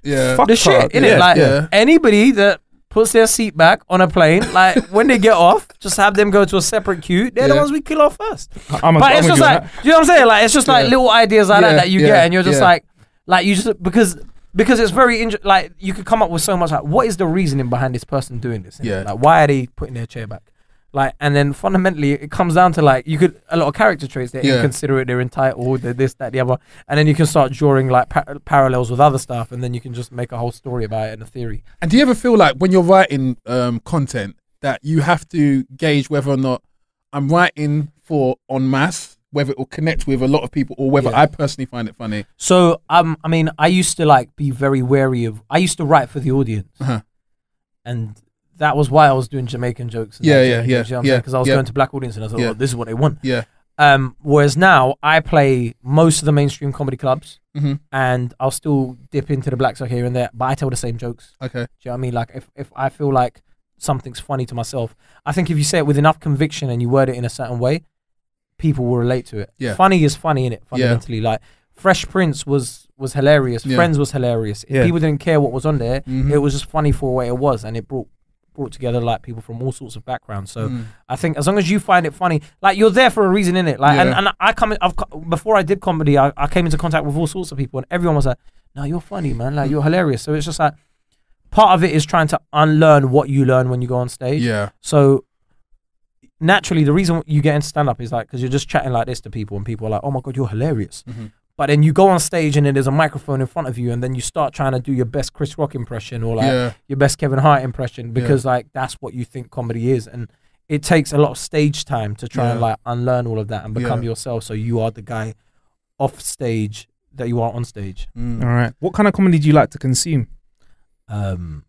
yeah. the Fuck shit, innit? Yeah. Like yeah. anybody that. Puts their seat back on a plane. Like when they get off, just have them go to a separate queue. They're yeah. the ones we kill off first. I'm but it's just like, you know what I'm saying? Like it's just yeah. like little ideas like yeah. that that you yeah. get, and you're just yeah. like, like you just because because it's very like you could come up with so much. Like what is the reasoning behind this person doing this? Yeah. Like why are they putting their chair back? Like and then fundamentally it comes down to like you could a lot of character traits. They're yeah. inconsiderate. They're entitled. They're this, that, the other, and then you can start drawing like par parallels with other stuff, and then you can just make a whole story about it and a theory. And do you ever feel like when you're writing um, content that you have to gauge whether or not I'm writing for en masse, whether it will connect with a lot of people, or whether yeah. I personally find it funny? So um, I mean, I used to like be very wary of. I used to write for the audience, uh-huh. and. That was why I was doing Jamaican jokes. And yeah, yeah, yeah, because you know yeah, I was yeah. going to black audience and I thought, yeah. oh, this is what they want. Yeah. Um, whereas now I play most of the mainstream comedy clubs, mm-hmm. and I'll still dip into the black side here and there, but I tell the same jokes. Okay. Do you know what I mean? Like if if I feel like something's funny to myself, I think if you say it with enough conviction and you word it in a certain way, people will relate to it. Yeah. Funny is funny, innit? Fundamentally, yeah. like. Fresh Prince was was hilarious. Yeah. Friends was hilarious. Yeah. People didn't care what was on there. Mm-hmm. It was just funny for what it was, and it brought brought together like people from all sorts of backgrounds. So mm. I think as long as you find it funny, like you're there for a reason, innit? Like, yeah. and, and I come in, I've before I did comedy, I, I came into contact with all sorts of people, and everyone was like, "No, you're funny, man. Like you're hilarious." So it's just like part of it is trying to unlearn what you learn when you go on stage. Yeah. So. naturally the reason you get in stand-up is like because you're just chatting like this to people and people are like, oh my God, you're hilarious. Mm-hmm. But then you go on stage and then there's a microphone in front of you and then you start trying to do your best Chris Rock impression or like yeah. your best Kevin Hart impression because yeah. like that's what you think comedy is. And it takes a lot of stage time to try yeah. and like unlearn all of that and become yeah. yourself so you are the guy off stage that you are on stage. Mm. All right. What kind of comedy do you like to consume? Um,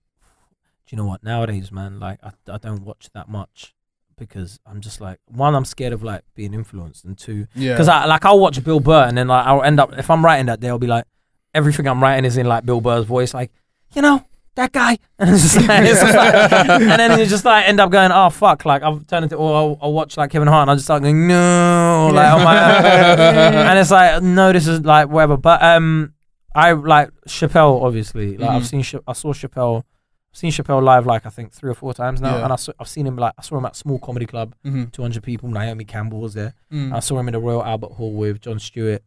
do you know what? Nowadays, man, like I, I don't watch that much. Because I'm just like, one, I'm scared of like being influenced, and two, because yeah. I like I'll watch Bill Burr and then like I'll end up, if I'm writing that day, I'll be like, everything I'm writing is in like Bill Burr's voice, like, you know, that guy, and it's just like, it's just like and then you just like end up going, oh fuck, like I've turned into, or I'll, I'll watch like Kevin Hart and I just start going, no, like, I'm like and it's like, no, this is like whatever. But um, I like Chappelle obviously, like mm-hmm. I've seen, I saw Chappelle. Seen Chappelle live like I think three or four times now, yeah. and I saw, I've seen him like I saw him at Small Comedy Club, mm-hmm. two hundred people. Naomi Campbell was there. Mm. I saw him in the Royal Albert Hall with Jon Stewart.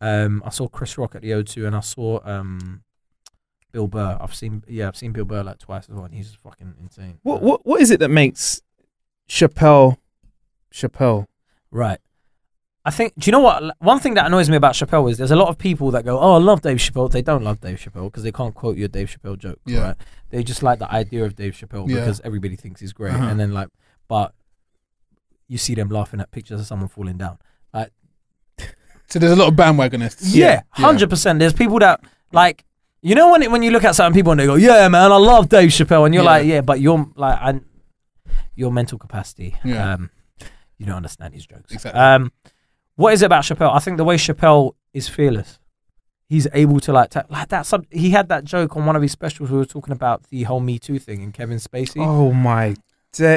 Um, I saw Chris Rock at the O two, and I saw um, Bill Burr. I've seen yeah, I've seen Bill Burr like twice as well, and he's fucking insane. What yeah. what what is it that makes Chappelle Chappelle? Right. I think, do you know what? One thing that annoys me about Chappelle is there's a lot of people that go, oh, I love Dave Chappelle. They don't love Dave Chappelle because they can't quote you a Dave Chappelle joke, yeah. right? They just like the idea of Dave Chappelle yeah. because everybody thinks he's great. Uh-huh. And then like, but you see them laughing at pictures of someone falling down. Like, so there's a lot of bandwagonists. Yeah, yeah. one hundred percent. There's people that like, you know when it, when you look at certain people and they go, yeah, man, I love Dave Chappelle. And you're yeah. like, yeah, but you're like, I, your mental capacity, yeah. um, you don't understand his jokes. Exactly. Um, What is it about Chappelle? I think the way Chappelle is fearless. He's able to like, like that. Sub he had that joke on one of his specials. We were talking about the whole Me Too thing and Kevin Spacey. Oh my,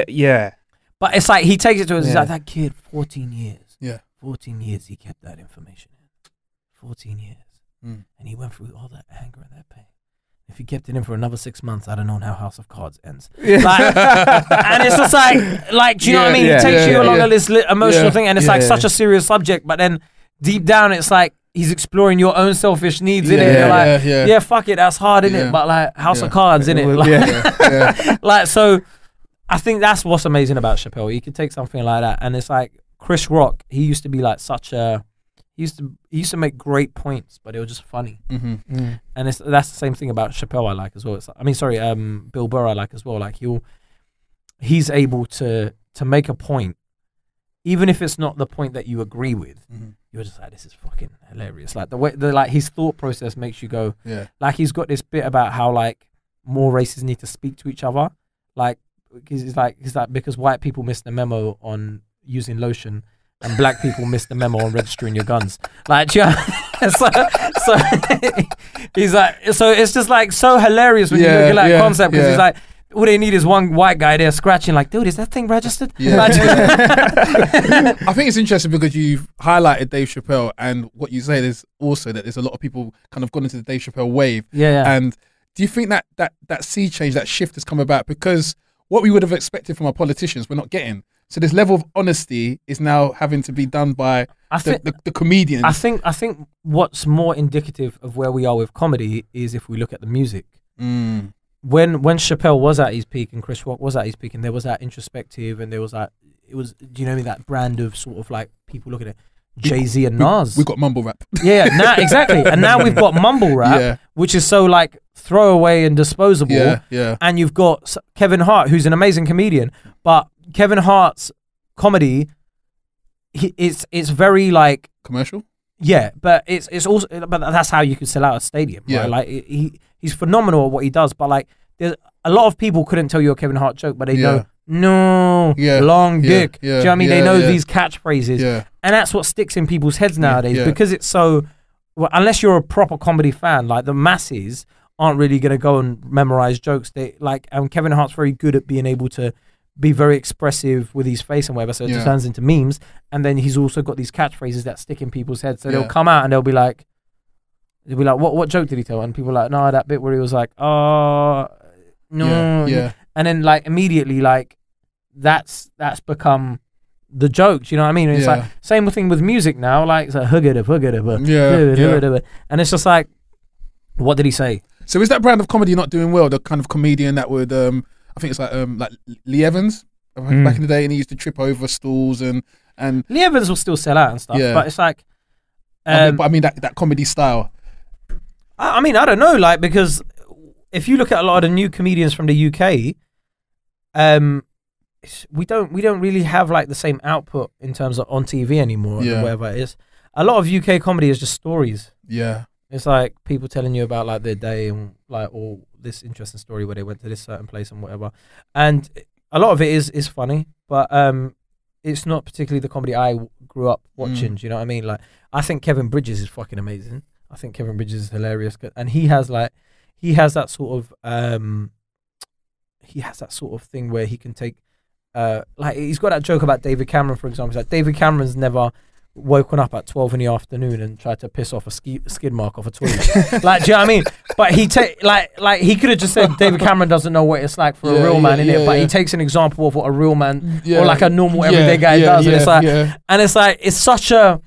yeah. But it's like, he takes it to us. Yeah. He's like, that kid, fourteen years. Yeah. fourteen years he kept that information in. fourteen years. Mm. And he went through all that anger and that pain. If he kept it in for another six months, I don't know how House of Cards ends. Yeah. Like, and it's just like, like, do you yeah, know what I mean? Yeah, it takes yeah, you along yeah. a this emotional yeah. thing, and it's yeah, like yeah. such a serious subject. But then deep down, it's like he's exploring your own selfish needs in yeah, it. Yeah, you're like, yeah, yeah. yeah, fuck it, that's hard in yeah. it. But like House yeah. of Cards in it. Like, yeah, yeah, yeah. like so, I think that's what's amazing about Chappelle. He could take something like that, and it's like Chris Rock. He used to be like such a. He used to he used to make great points, but they were just funny. Mm-hmm. mm. And it's, that's the same thing about Chappelle I like as well. It's, I mean, sorry, um, Bill Burr I like as well. Like he'll he's able to to make a point, even if it's not the point that you agree with. Mm-hmm. You're just like, this is fucking hilarious. Like the way the like his thought process makes you go. Yeah. Like he's got this bit about how like more races need to speak to each other. Like he's like he's like because white people missed the memo on using lotion. And black people miss the memo on registering your guns. Like, you know, so, so he's like, so it's just like so hilarious when yeah, you look at that yeah, concept because yeah. he's like, all they need is one white guy there scratching, like, dude, is that thing registered? Yeah. I think it's interesting because you've highlighted Dave Chappelle, and what you say is also that there's a lot of people kind of gone into the Dave Chappelle wave. Yeah. yeah. And do you think that that that sea change, that shift has come about because what we would have expected from our politicians, we're not getting? So this level of honesty is now having to be done by I the, the, the comedians. I think I think what's more indicative of where we are with comedy is if we look at the music. Mm. When when Chappelle was at his peak and Chris Rock was at his peak, and there was that introspective, and there was that it was do you know what I mean, that brand of sort of like people looking at Jay-Z and Nas. We, we've got mumble rap. Yeah, now, exactly. And now we've got mumble rap, yeah. which is so like throwaway and disposable. Yeah, yeah. And you've got Kevin Hart, who's an amazing comedian, but Kevin Hart's comedy, he, it's it's very like commercial. Yeah, but it's it's also but that's how you can sell out a stadium. Yeah, right? Like he he's phenomenal at what he does. But like, there's a lot of people couldn't tell you a Kevin Hart joke, but they yeah. know no yeah. long yeah. dick. Yeah. Do you know what I mean? Yeah. They know yeah. these catchphrases, yeah. and that's what sticks in people's heads nowadays yeah. Yeah. because it's so. Well, unless you're a proper comedy fan, like the masses aren't really gonna go and memorize jokes. They like, and Kevin Hart's very good at being able to. Be very expressive with his face and whatever, so it yeah. just turns into memes. And then he's also got these catchphrases that stick in people's heads. So yeah. they'll come out and they'll be like, they'll be like, what what joke did he tell? And people are like, nah, that bit where he was like, oh, no. Yeah. yeah. And then like immediately, like that's that's become the joke. You know what I mean? And it's yeah. like same thing with music now. Like it's like hugga hugga yeah, yeah. and it's just like, what did he say? So is that brand of comedy not doing well? The kind of comedian that would. um I think it's like um like Lee Evans mm. back in the day, and he used to trip over stools and and the Evans will still sell out and stuff. Yeah. But it's like, um, I mean, but I mean that that comedy style. I, I mean, I don't know, like because if you look at a lot of the new comedians from the U K, um, we don't we don't really have like the same output in terms of on T V anymore, yeah. or whatever it is. A lot of U K comedy is just stories. Yeah. It's like people telling you about like their day and like or this interesting story where they went to this certain place and whatever. And a lot of it is is funny, but um, it's not particularly the comedy I grew up watching. Mm. Do you know what I mean? Like I think Kevin Bridges is fucking amazing. I think Kevin Bridges is hilarious, and he has like he has that sort of um, he has that sort of thing where he can take uh, like he's got that joke about David Cameron, for example. It's like David Cameron's never woken up at twelve in the afternoon and tried to piss off a ski skid mark off a toilet. Like, do you know what I mean? But he take like like he could have just said David Cameron doesn't know what it's like for yeah, a real man yeah, in yeah, it, but yeah. he takes an example of what a real man yeah, or like a normal everyday yeah, guy yeah, does, yeah, and it's like yeah. and it's like it's such a.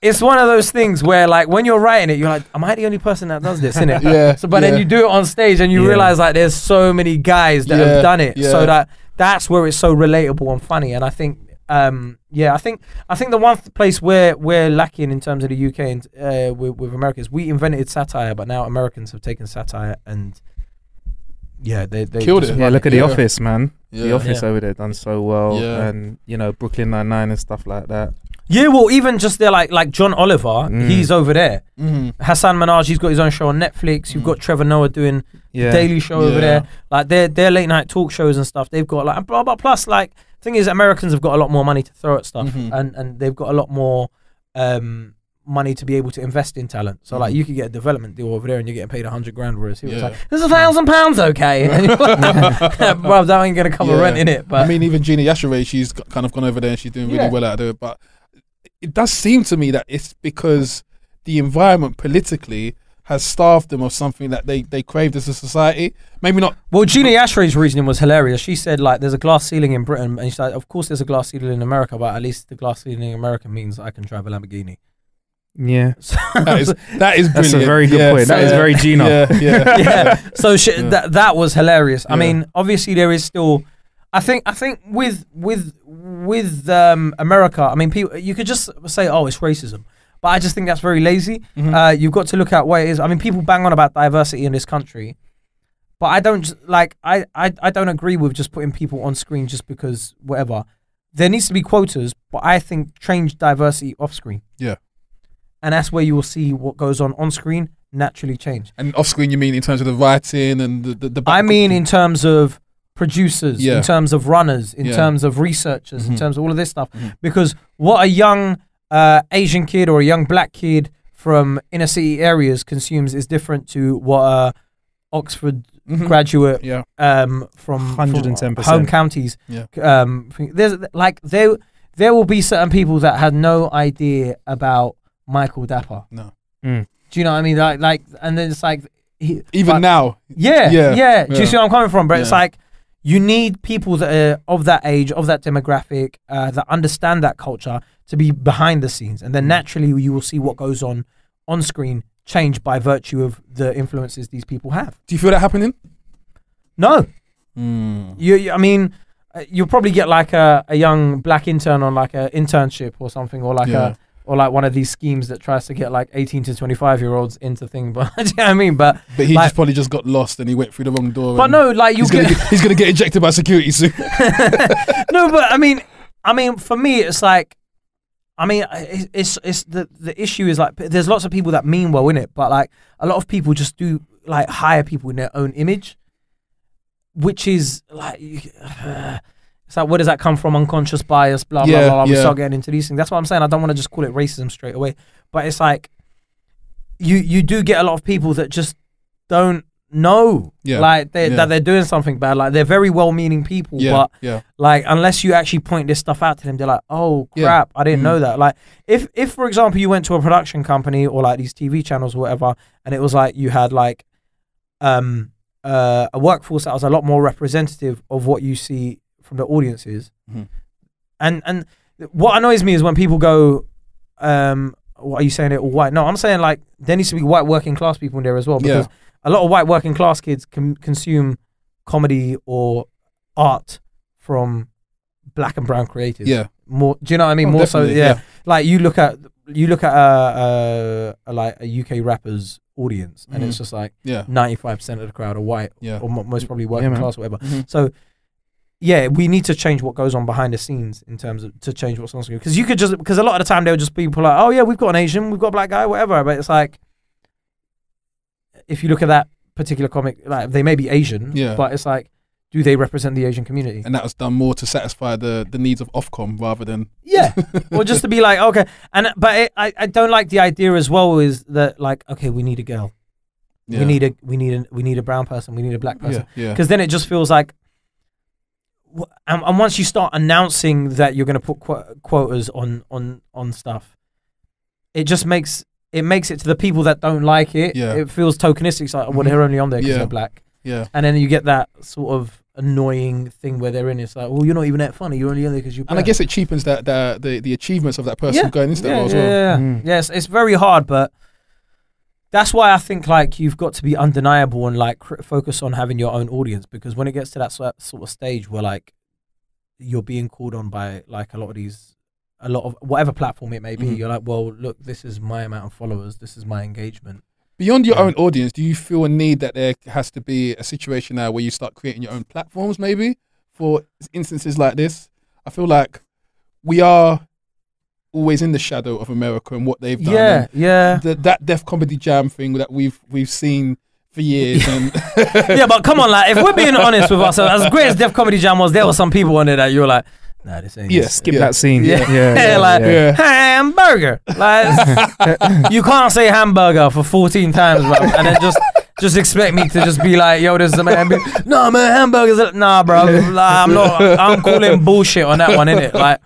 It's one of those things where like when you're writing it, you're like, am I the only person that does this? Innit? yeah. So, but yeah. then you do it on stage and you yeah. realize like there's so many guys that yeah, have done it. Yeah. So that that's where it's so relatable and funny, and I think. Um, yeah, I think I think the one th place where we're lacking in terms of the U K and uh, with, with America is we invented satire, but now Americans have taken satire and yeah, they, they killed it. Yeah, look at yeah. The Office, man. Yeah. The Office yeah. over there done so well, yeah. and you know Brooklyn Nine Nine and stuff like that. Yeah, well, even just there, like like John Oliver, mm. he's over there. Mm. Hassan Minhaj, he's got his own show on Netflix. Mm. You've got Trevor Noah doing yeah. the Daily Show yeah. over there. Like their their late night talk shows and stuff. They've got like blah blah. Plus, like. Thing is, Americans have got a lot more money to throw at stuff, mm-hmm. and and they've got a lot more um, money to be able to invest in talent. So mm-hmm. like, you could get a development deal over there, and you're getting paid a hundred grand, whereas here yeah. it's like, there's a thousand pounds, okay? And you're like, bro, that ain't gonna cover yeah. rent in it. But I mean, even Gina Yashare, she's kind of gone over there, and she's doing really yeah. well out of it. But it does seem to me that it's because the environment politically has starved them of something that they they craved as a society. Maybe not. Well, Gina Yashare's reasoning was hilarious. She said like, there's a glass ceiling in Britain, and she's like, of course there's a glass ceiling in America, but at least the glass ceiling in America means I can drive a Lamborghini. Yeah, so that is that is brilliant. That's a very good yeah, point. So, that yeah. is very Gina. Yeah, yeah. yeah. So she, yeah. that that was hilarious. I yeah. mean, obviously there is still. I think I think with with with um, America, I mean, people you could just say, oh, it's racism. But I just think that's very lazy. Mm-hmm. uh, you've got to look at what it is. I mean, people bang on about diversity in this country, but I don't like. I, I I don't agree with just putting people on screen just because whatever. There needs to be quotas, but I think change diversity off screen. Yeah, and that's where you will see what goes on on screen naturally change. And off screen, you mean in terms of the writing and the the. the I mean in terms of producers, yeah. in terms of runners, in yeah. terms of researchers, mm-hmm. in terms of all of this stuff. Mm-hmm. Because what a young Uh, Asian kid or a young black kid from inner city areas consumes is different to what a Oxford mm-hmm. graduate yeah. um, from, from home counties. Yeah. Um, there's like there there will be certain people that had no idea about Michael Dapper. No, mm. do you know what I mean? Like like, and then it's like he, even but, now. Yeah, yeah, yeah. Do you yeah. see where I'm coming from? But yeah. it's like. You need people that are of that age, of that demographic, uh, that understand that culture to be behind the scenes. And then naturally you will see what goes on on screen change by virtue of the influences these people have. Do you feel that happening? No. Mm. You, you, I mean, you'll probably get like a, a young black intern on like an internship or something or like yeah. a... Or like one of these schemes that tries to get like eighteen to twenty-five year olds into things, but do you know what I mean? But but he like, just probably just got lost and he went through the wrong door. But no, like you he's, gonna get, he's gonna get ejected by security soon. No, but I mean, I mean for me it's like, I mean it's it's, it's the the issue is like there's lots of people that mean well in it, but like a lot of people just do like hire people in their own image, which is like. Uh, It's like, where does that come from? Unconscious bias, blah, blah, yeah, blah, blah. Yeah. We start getting into these things. That's what I'm saying. I don't want to just call it racism straight away. But it's like, you you do get a lot of people that just don't know yeah. like they, yeah. that they're doing something bad. Like, they're very well-meaning people, yeah, but yeah. like, unless you actually point this stuff out to them, they're like, oh, crap, yeah. I didn't mm. know that. Like, if, if, for example, you went to a production company or like these T V channels or whatever, and it was like, you had like um, uh, a workforce that was a lot more representative of what you see from the audiences, mm-hmm. and and what annoys me is when people go, um, "What are you saying? It all white?" No, I'm saying like there needs to be white working class people in there as well, because yeah. a lot of white working class kids can consume comedy or art from black and brown creators. Yeah. More, do you know what I mean? Oh, more so, yeah. yeah. Like you look at you look at a, a, a like a U K rapper's audience, and mm-hmm. it's just like yeah, ninety-five percent of the crowd are white, yeah. or most probably working yeah, class, or whatever. Mm-hmm. So. Yeah, we need to change what goes on behind the scenes in terms of to change what's on screen. Because you could just because a lot of the time they'll just be people like, oh yeah, we've got an Asian, we've got a black guy, whatever. But it's like, if you look at that particular comic, like they may be Asian, yeah. but it's like, do they represent the Asian community? And that was done more to satisfy the the needs of Ofcom rather than yeah, or just to be like okay. And but it, I I don't like the idea as well is that like okay, we need a girl, yeah. we need a we need a we need a brown person, we need a black person, because yeah, yeah. then it just feels like. And, and once you start announcing that you're going to put qu quotas on on on stuff, it just makes it makes it to the people that don't like it. Yeah. It feels tokenistic. It's like, well, they're only on there because yeah. they're black. Yeah. And then you get that sort of annoying thing where they're in. It's like, well, you're not even that funny. You're only on there because you're black. And I guess it cheapens that, that the the achievements of that person yeah. going into that yeah, role as yeah, well. Yeah. Mm. Yes, it's very hard, but. That's why I think like you've got to be undeniable and like focus on having your own audience, because when it gets to that sort of stage where like you're being called on by like a lot of these, a lot of whatever platform it may be, mm-hmm. you're like, well, look, this is my amount of followers, this is my engagement. Beyond your um, own audience, do you feel a need that there has to be a situation now where you start creating your own platforms maybe for instances like this? I feel like we are always in the shadow of America and what they've done. Yeah, yeah. The, that Death Comedy Jam thing that we've we've seen for years. And yeah, but come on, like if we're being honest with ourselves, as great as Death Comedy Jam was, there were some people on there that you were like, nah, this ain't. Yeah, skip yeah. that scene. Yeah, yeah, yeah, yeah, yeah like yeah. hamburger. Like you can't say hamburger for fourteen times, bro, and then just. Just expect me to just be like, yo, this is a man. No, man, hamburgers. Nah, bro. Like, I'm not. I'm calling bullshit on that one, innit? Like,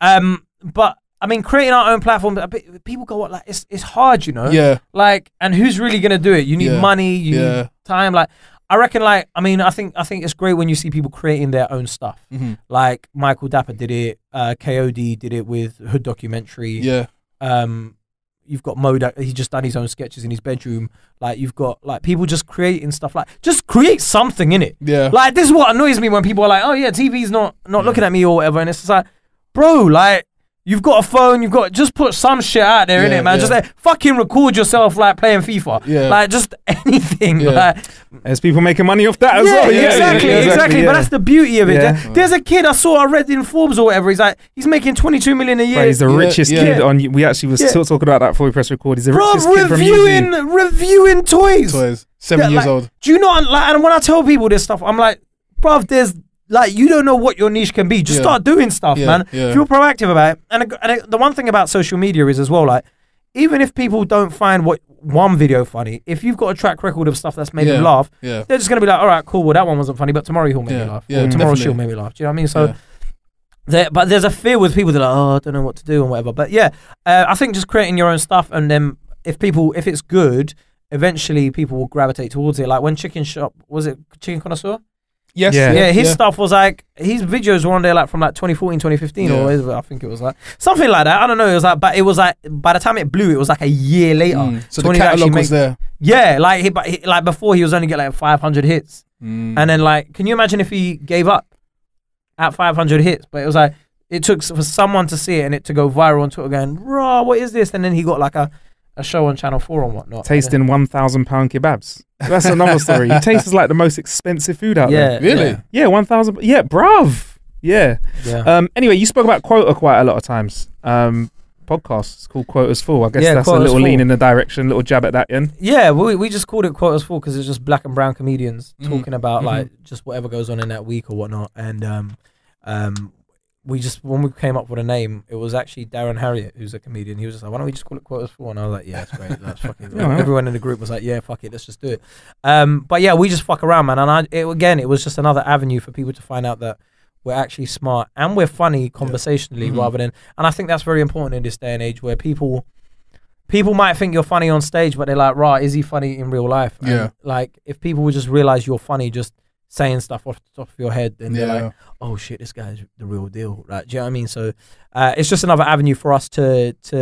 um, but. I mean, creating our own platform, people go, what, like, it's, it's hard, you know? Yeah. Like, and who's really going to do it? You need yeah. money, you yeah. need time. Like, I reckon, like, I mean, I think I think it's great when you see people creating their own stuff. Mm-hmm. Like, Michael Dapper did it. Uh, K O D did it with Hood Documentary. Yeah. Um, you've got Mo, he's just done his own sketches in his bedroom. Like, you've got, like, people just creating stuff. Like, just create something, innit? Yeah. Like, this is what annoys me when people are like, oh, yeah, T V's not, not yeah. looking at me or whatever. And it's just like, bro, like, you've got a phone, you've got, just put some shit out there, yeah, innit, man? Yeah. Just like, fucking record yourself like playing FIFA. Yeah. Like, just anything. Yeah. Like, there's people making money off that as yeah, well. Yeah, exactly, yeah, yeah, exactly. exactly yeah. But that's the beauty of it. Yeah. There's a kid I saw, I read in Forbes or whatever, he's like, he's making twenty-two million a year. Right, he's the yeah, richest yeah. kid yeah. on, we actually were yeah. still talking about that before we press record. He's the Bro, richest kid reviewing, from U G. Reviewing toys. Toys. Seven yeah, years like, old. Do you know, like, and when I tell people this stuff, I'm like, bruv, there's, like, you don't know what your niche can be. Just yeah. start doing stuff, yeah, man. Yeah. If you're proactive about it. And, and the one thing about social media is as well, like, even if people don't find what one video funny, if you've got a track record of stuff that's made yeah, them laugh, yeah. they're just going to be like, all right, cool, well, that one wasn't funny, but tomorrow he'll make yeah, me laugh. Yeah, or tomorrow definitely. She'll make me laugh. Do you know what I mean? So, yeah. there, but there's a fear with people that are like, oh, I don't know what to do and whatever. But yeah, uh, I think just creating your own stuff, and then if people, if it's good, eventually people will gravitate towards it. Like when Chicken Shop, was it Chicken Connoisseur? Yes. Yeah, yeah his yeah. stuff was like, his videos were on there like from like twenty fourteen, twenty fifteen yeah. or whatever, I think it was like. Something like that. I don't know. It was like, but it was like, by the time it blew, it was like a year later. Mm. So the catalogue was there. Yeah. Like, he, but he, like before he was only getting like five hundred hits. Mm. And then like, can you imagine if he gave up at five hundred hits? But it was like, it took for someone to see it and it to go viral on Twitter going, raw, what is this? And then he got like a, a show on Channel four and whatnot. Tasting one thousand pound kebabs. That's another story. It tastes like the most expensive food out yeah, there. Really? Yeah, yeah one thousand. Yeah, bruv. Yeah. yeah. Um, anyway, you spoke about quota quite a lot of times. Um, podcast, it's called Quotas Full. I guess yeah, that's a little full. lean in the direction, little jab at that end. Yeah, we, we just called it Quotas Full because it's just black and brown comedians mm. talking about mm -hmm. like just whatever goes on in that week or whatnot. And um, um, we just, when we came up with a name, it was actually Darren Harriott, who's a comedian. He was just like, why don't we just call it Quotas Full? And I was like, yeah, that's great. That's fucking great. Everyone in the group was like, yeah, fuck it, let's just do it. Um, but yeah, we just fuck around, man. And I, it, again, it was just another avenue for people to find out that we're actually smart and we're funny conversationally yeah. mm-hmm. rather than, and I think that's very important in this day and age where people, people might think you're funny on stage, but they're like, right, is he funny in real life? And yeah. like, if people would just realize you're funny, just saying stuff off the top of your head, and yeah. they're like, oh shit, this guy's the real deal, right? Do you know what I mean? So uh, it's just another avenue for us to to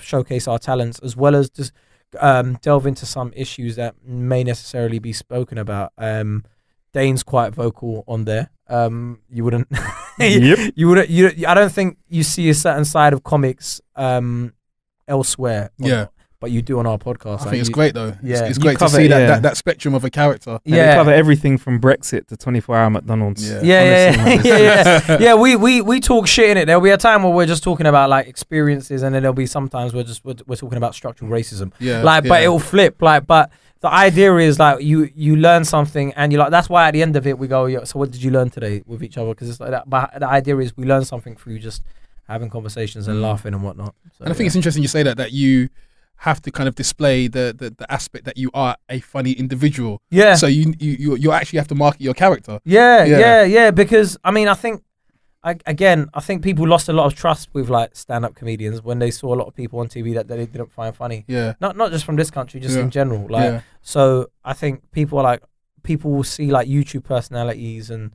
showcase our talents, as well as just um, delve into some issues that may necessarily be spoken about. Um, Dane's quite vocal on there. um, you wouldn't. Yep. You wouldn't. You. I don't think you see a certain side of comics um, elsewhere. Yeah. Not. But you do on our podcast. I think like it's you, great though. Yeah, it's, it's great cover, to see that, yeah. that that spectrum of a character. Yeah, yeah. They cover everything from Brexit to twenty-four hour McDonald's. Yeah, yeah, honestly, yeah, yeah, yeah. yeah. We we we talk shit in it. There'll be a time where we're just talking about like experiences, and then there'll be sometimes we're just we're, we're talking about structural racism. Yeah, like, but yeah. it'll flip. Like, but the idea is like you you learn something, and you like that's why at the end of it we go, yeah, so what did you learn today with each other? Because it's like that. But the idea is we learn something through just having conversations and laughing and whatnot. So, and I think yeah. it's interesting you say that that you. have to kind of display the, the the aspect that you are a funny individual. Yeah. So you you you actually have to market your character. Yeah, yeah, yeah. yeah because I mean, I think, I, again, I think people lost a lot of trust with like stand-up comedians when they saw a lot of people on T V that they didn't find funny. Yeah. Not not just from this country, just yeah. in general. Like, yeah. so I think people are like people will see like YouTube personalities and.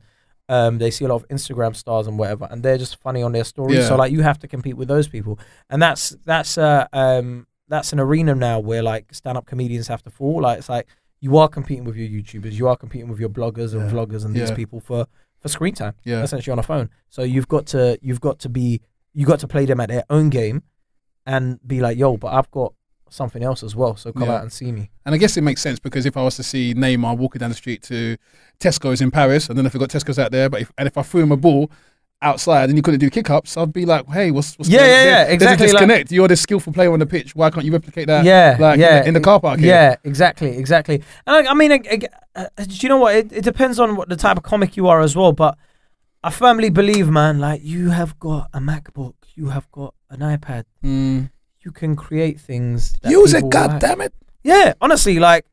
Um, they see a lot of Instagram stars and whatever, and they're just funny on their stories. Yeah. So like you have to compete with those people, and that's that's uh, um. that's an arena now where like stand-up comedians have to fall. Like it's like you are competing with your YouTubers, you are competing with your bloggers and yeah. vloggers and yeah. these people for for screen time, yeah. essentially on a phone. So you've got to you've got to be you got to play them at their own game, and be like, yo, but I've got something else as well. So come yeah. out and see me. And I guess it makes sense because if I was to see Neymar walking down the street to Tesco's in Paris, I don't know if I got Tesco's out there, but if, and if I threw him a ball. Outside and you couldn't do kick-ups, I'd be like, hey, what's, what's yeah, yeah, yeah, exactly. There's a disconnect. Like, you're this skillful player on the pitch. Why can't you replicate that? Yeah, like, yeah, in, in the car park. Here? Yeah, exactly, exactly. And like, I mean, I, I, I, do you know what? It, it depends on what the type of comic you are as well. But I firmly believe, man, like you have got a MacBook, you have got an iPad, mm. you can create things. That Use it, goddammit. Yeah, honestly, like,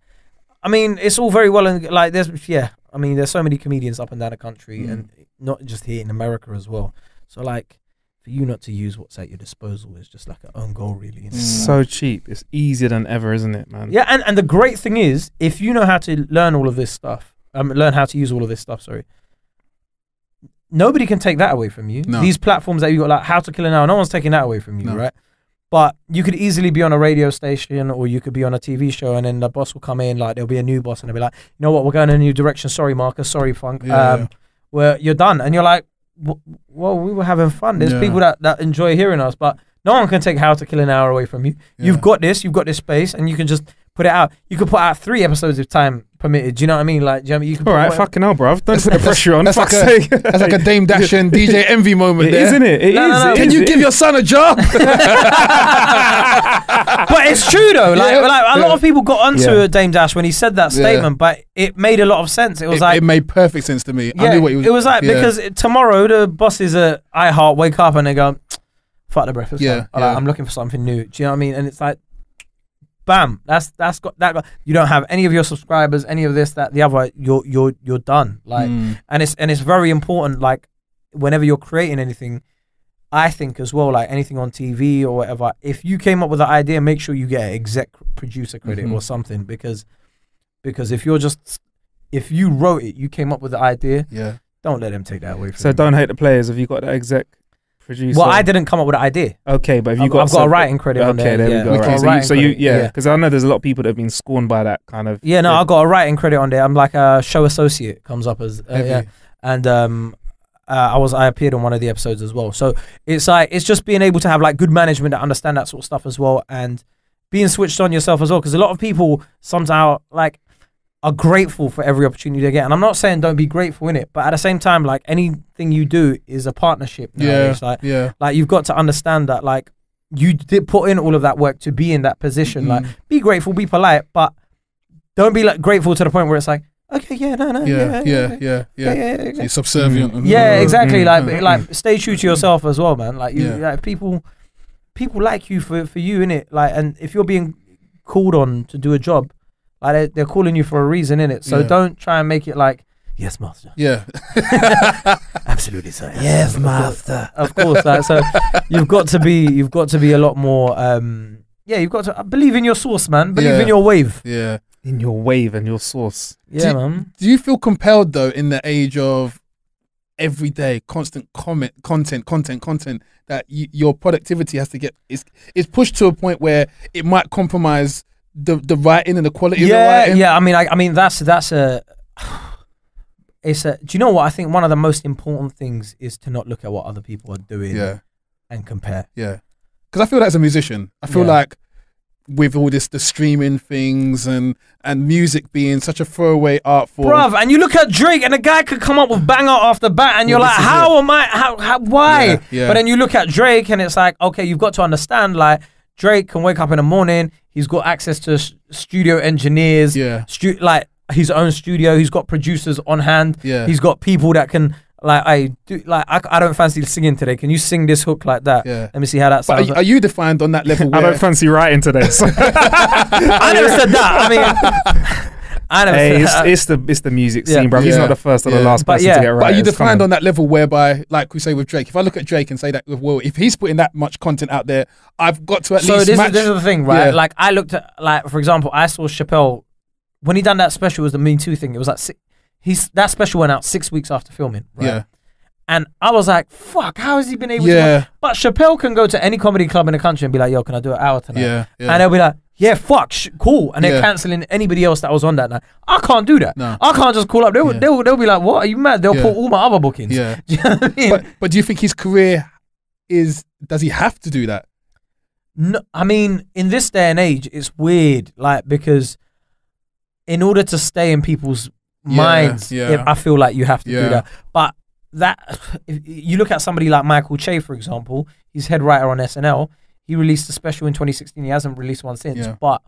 I mean, it's all very well and like, there's yeah. I mean, there's so many comedians up and down the country mm. and not just here in America as well. So like for you not to use what's at your disposal is just like an own goal really. It's mm. so cheap. It's easier than ever, isn't it, man? Yeah. And, and the great thing is if you know how to learn all of this stuff, um, learn how to use all of this stuff, sorry. Nobody can take that away from you. No. These platforms that you got like How to Kill an Hour, no one's taking that away from you, no. right? But you could easily be on a radio station or you could be on a T V show and then the boss will come in, like there'll be a new boss and they'll be like, you know what, we're going in a new direction. Sorry, Marcus. Sorry, Funk. Yeah, um, yeah. Well, you're done. And you're like, well, we were having fun. There's yeah. people that, that enjoy hearing us, but no one can take How to Kill an Hour away from you. Yeah. You've got this, you've got this space and you can just put it out. You could put out three episodes if time permitted. Do you know what I mean? Like, do you know what I mean? You could All right, whatever. Fucking hell, bruv. Don't put the pressure on. That's, like a, that's like a Dame Dash and D J Envy moment it there. Isn't it? It no, is. No, no. It can is, you give is. Your son a job? But it's true though. Like, yeah. like a yeah. lot of people got onto yeah. Dame Dash when he said that statement, yeah. but it made a lot of sense. It was it, like- It made perfect sense to me. Yeah, I knew what he was- It was like, yeah. because tomorrow the bosses at iHeart wake up and they go, fuck the breakfast. Yeah, yeah. Like, I'm looking for something new. Do you know what I mean? And it's like, bam, that's that's got that. You don't have any of your subscribers, any of this, that, the other. You're you're you're done. Like, mm. and it's and it's very important. Like, whenever you're creating anything, I think as well, like anything on T V or whatever, if you came up with an idea, make sure you get an exec producer credit mm-hmm. or something, because because if you're just if you wrote it, you came up with the idea. Yeah, don't let them take that away from you. So don't hate the players. Have you got the exec? Producer. Well, I didn't come up with an idea. Okay, but have you got? I've got a writing credit. Okay, on there, there yeah. we go. Okay, right. So, you, so you, yeah, because yeah. I know there's a lot of people that have been scorned by that kind of. Yeah, no, I got a writing credit on there. I'm like a show associate comes up as, uh, yeah, and um, uh, I was I appeared on one of the episodes as well. So it's like it's just being able to have like good management that understand that sort of stuff as well, and being switched on yourself as well. Because a lot of people somehow like are grateful for every opportunity they get, and I'm not saying don't be grateful in it, but at the same time, like anything you do is a partnership. Yeah, like, yeah. Like you've got to understand that, like you did put in all of that work to be in that position. Mm-hmm. Like, be grateful, be polite, but don't be like grateful to the point where it's like, okay, yeah, no, no, yeah, yeah, yeah, yeah, yeah. yeah, yeah, yeah. So you're subservient. Mm-hmm. Yeah, exactly. Mm-hmm. Like, like, stay true to yourself as well, man. Like, you, yeah. like people, people like you for for you in it. Like, and if you're being called on to do a job. Like they're calling you for a reason, innit? So yeah. don't try and make it like, yes, master. Yeah. Absolutely, sir. Yes, yes master. Of course. Of course like, so you've got to be, you've got to be a lot more, um, yeah, you've got to believe in your source, man. Believe yeah. in your wave. Yeah. In your wave and your source. Yeah, do, man. Do you feel compelled though in the age of every day, constant comment, content, content, content, that you, your productivity has to get, it's, it's pushed to a point where it might compromise the the writing and the quality yeah, of the writing. Yeah, I mean, I, I mean that's that's a it's a, do you know what? I think one of the most important things is to not look at what other people are doing yeah. and compare. Yeah. Because I feel that as a musician, I feel yeah. like with all this, the streaming things and, and music being such a throwaway art form. Bruv, and you look at Drake and the guy could come up with banger after bat and you're well, like, how it. am I, how, how why? Yeah, yeah. But then you look at Drake and it's like, okay, you've got to understand, like, Drake can wake up in the morning, he's got access to studio engineers, yeah. stu like his own studio, he's got producers on hand, yeah. he's got people that can, like, I do, like I, I don't fancy singing today. Can you sing this hook like that? Yeah. Let me see how that sounds. But are, like. are you defined on that level? Where I don't fancy writing today. So. I never said that. I mean, I never hey, said it's, that. It's the it's the music yeah. scene, bro. Yeah. He's not the first or yeah. the last but person yeah. to get right. But are you defined on that level whereby, like we say with Drake, if I look at Drake and say that, well, if he's putting that much content out there, I've got to at so least. So this, this is the thing, right? Yeah. Like I looked at, like for example, I saw Chappelle when he done that special. It was the Me Too thing. It was like six. He's, that special went out six weeks after filming, right? Yeah. And I was like, fuck, how has he been able yeah. to... But Chappelle can go to any comedy club in the country and be like, yo, can I do an hour tonight? Yeah, yeah. And they'll be like, yeah, fuck, sh cool. And they're yeah. cancelling anybody else that was on that night. I can't do that. No. I can't just call up. They'll, yeah. they'll, they'll be like, what? Are you mad? They'll yeah. put all my other bookings. Yeah. Do you know what I mean? But, but do you think his career is... Does he have to do that? No, I mean, in this day and age, it's weird, like, because in order to stay in people's... minds yeah, yeah. I feel like you have to yeah. do that, but that if you look at somebody like Michael Che, for example, he's head writer on S N L, he released a special in twenty sixteen, he hasn't released one since yeah. but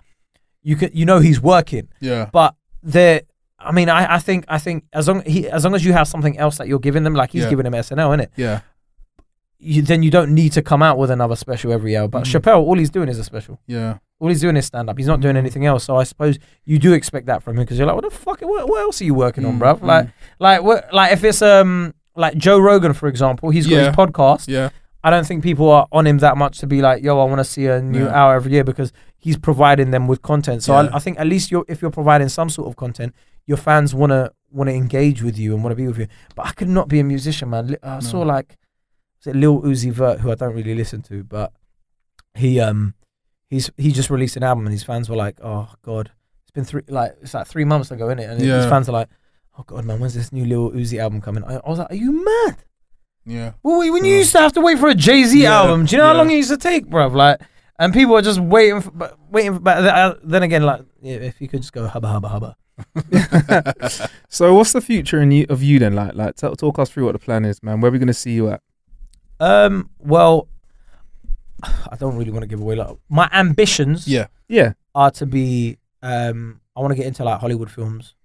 you can you know he's working yeah but there I mean I, I think I think as long he as long as you have something else that you're giving them, like he's yeah. giving them S N L, isn't it? Yeah. You, then you don't need to come out with another special every hour. But mm. Chappelle, all he's doing is a special. Yeah. All he's doing is stand up. He's not mm. doing anything else. So I suppose you do expect that from him because you're like, what the fuck? What, what else are you working mm. on, bruv? Mm. Like, like, what, like if it's um, like Joe Rogan, for example, he's got yeah. his podcast. Yeah. I don't think people are on him that much to be like, yo, I want to see a new yeah. hour every year, because he's providing them with content. So yeah. I, I think at least you're, if you're providing some sort of content, your fans wanna wanna engage with you and wanna be with you. But I could not be a musician, man. I no. saw like. Is it Lil Uzi Vert, who I don't really listen to, but he um he's he just released an album and his fans were like, oh god, it's been three like it's like three months ago, isn't it? And yeah. his fans are like, oh god, man, when's this new Lil Uzi album coming? I, I was like, are you mad? Yeah. Well, when you yeah. used to have to wait for a Jay Z yeah. album, do you know yeah. how long it used to take, bruv? Like, and people are just waiting, for, but waiting. For, but uh, then again, like, yeah, if you could just go hubba hubba hubba. So, what's the future in you, of you then? Like, like talk us through what the plan is, man. Where are we gonna see you at? Um, well, I don't really want to give away, like, my ambitions yeah. yeah. are to be, um, I want to get into like Hollywood films,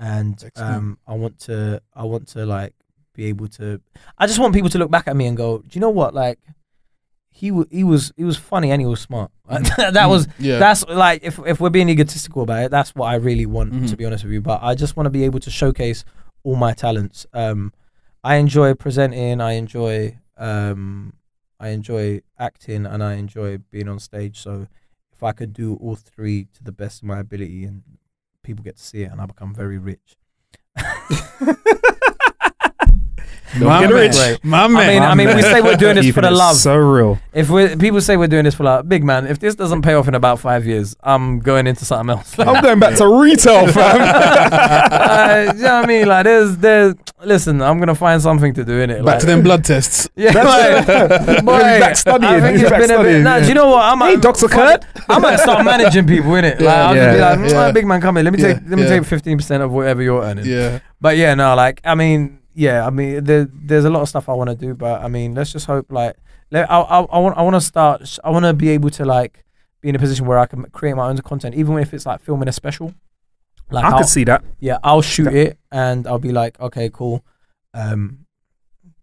and Excellent. um, I want to, I want to like be able to, I just want people to look back at me and go, do you know what? Like he, w he was, he was funny and he was smart. that was, yeah. that's like, if, if we're being egotistical about it, that's what I really want mm-hmm. to be honest with you. But I just want to be able to showcase all my talents. Um, I enjoy presenting, I enjoy, um I enjoy acting, and I enjoy being on stage. So if I could do all three to the best of my ability and people get to see it, and I become very rich. My get rich. Right. My man. I mean, my I mean man. we say we're doing this Even for the love. So real. If we people say we're doing this for love, big man, if this doesn't pay off in about five years, I'm going into something else. Like, I'm going back to retail, fam. uh, you know what I mean? Like, there's, there's. Listen, I'm gonna find something to do in it. Back like, to them blood tests. Yeah. Like, boy, back studying. I think it's back been a bit. Nah, yeah. Do you know what? I'm hey, Doctor Kurd. I might start managing people in it. Yeah. Like, I'll yeah. just be like, mm, yeah. big man, come here. Let me yeah. take. Let me yeah. take fifteen percent of whatever you're earning. Yeah. But yeah, no, like, I mean. Yeah, I mean, there, there's a lot of stuff I want to do, but I mean, let's just hope, like, let, I, I, I want I want to start, I want to be able to, like, be in a position where I can create my own content, even if it's, like, filming a special. Like, I I'll, could see that. Yeah, I'll shoot that. it, and I'll be like, okay, cool, um,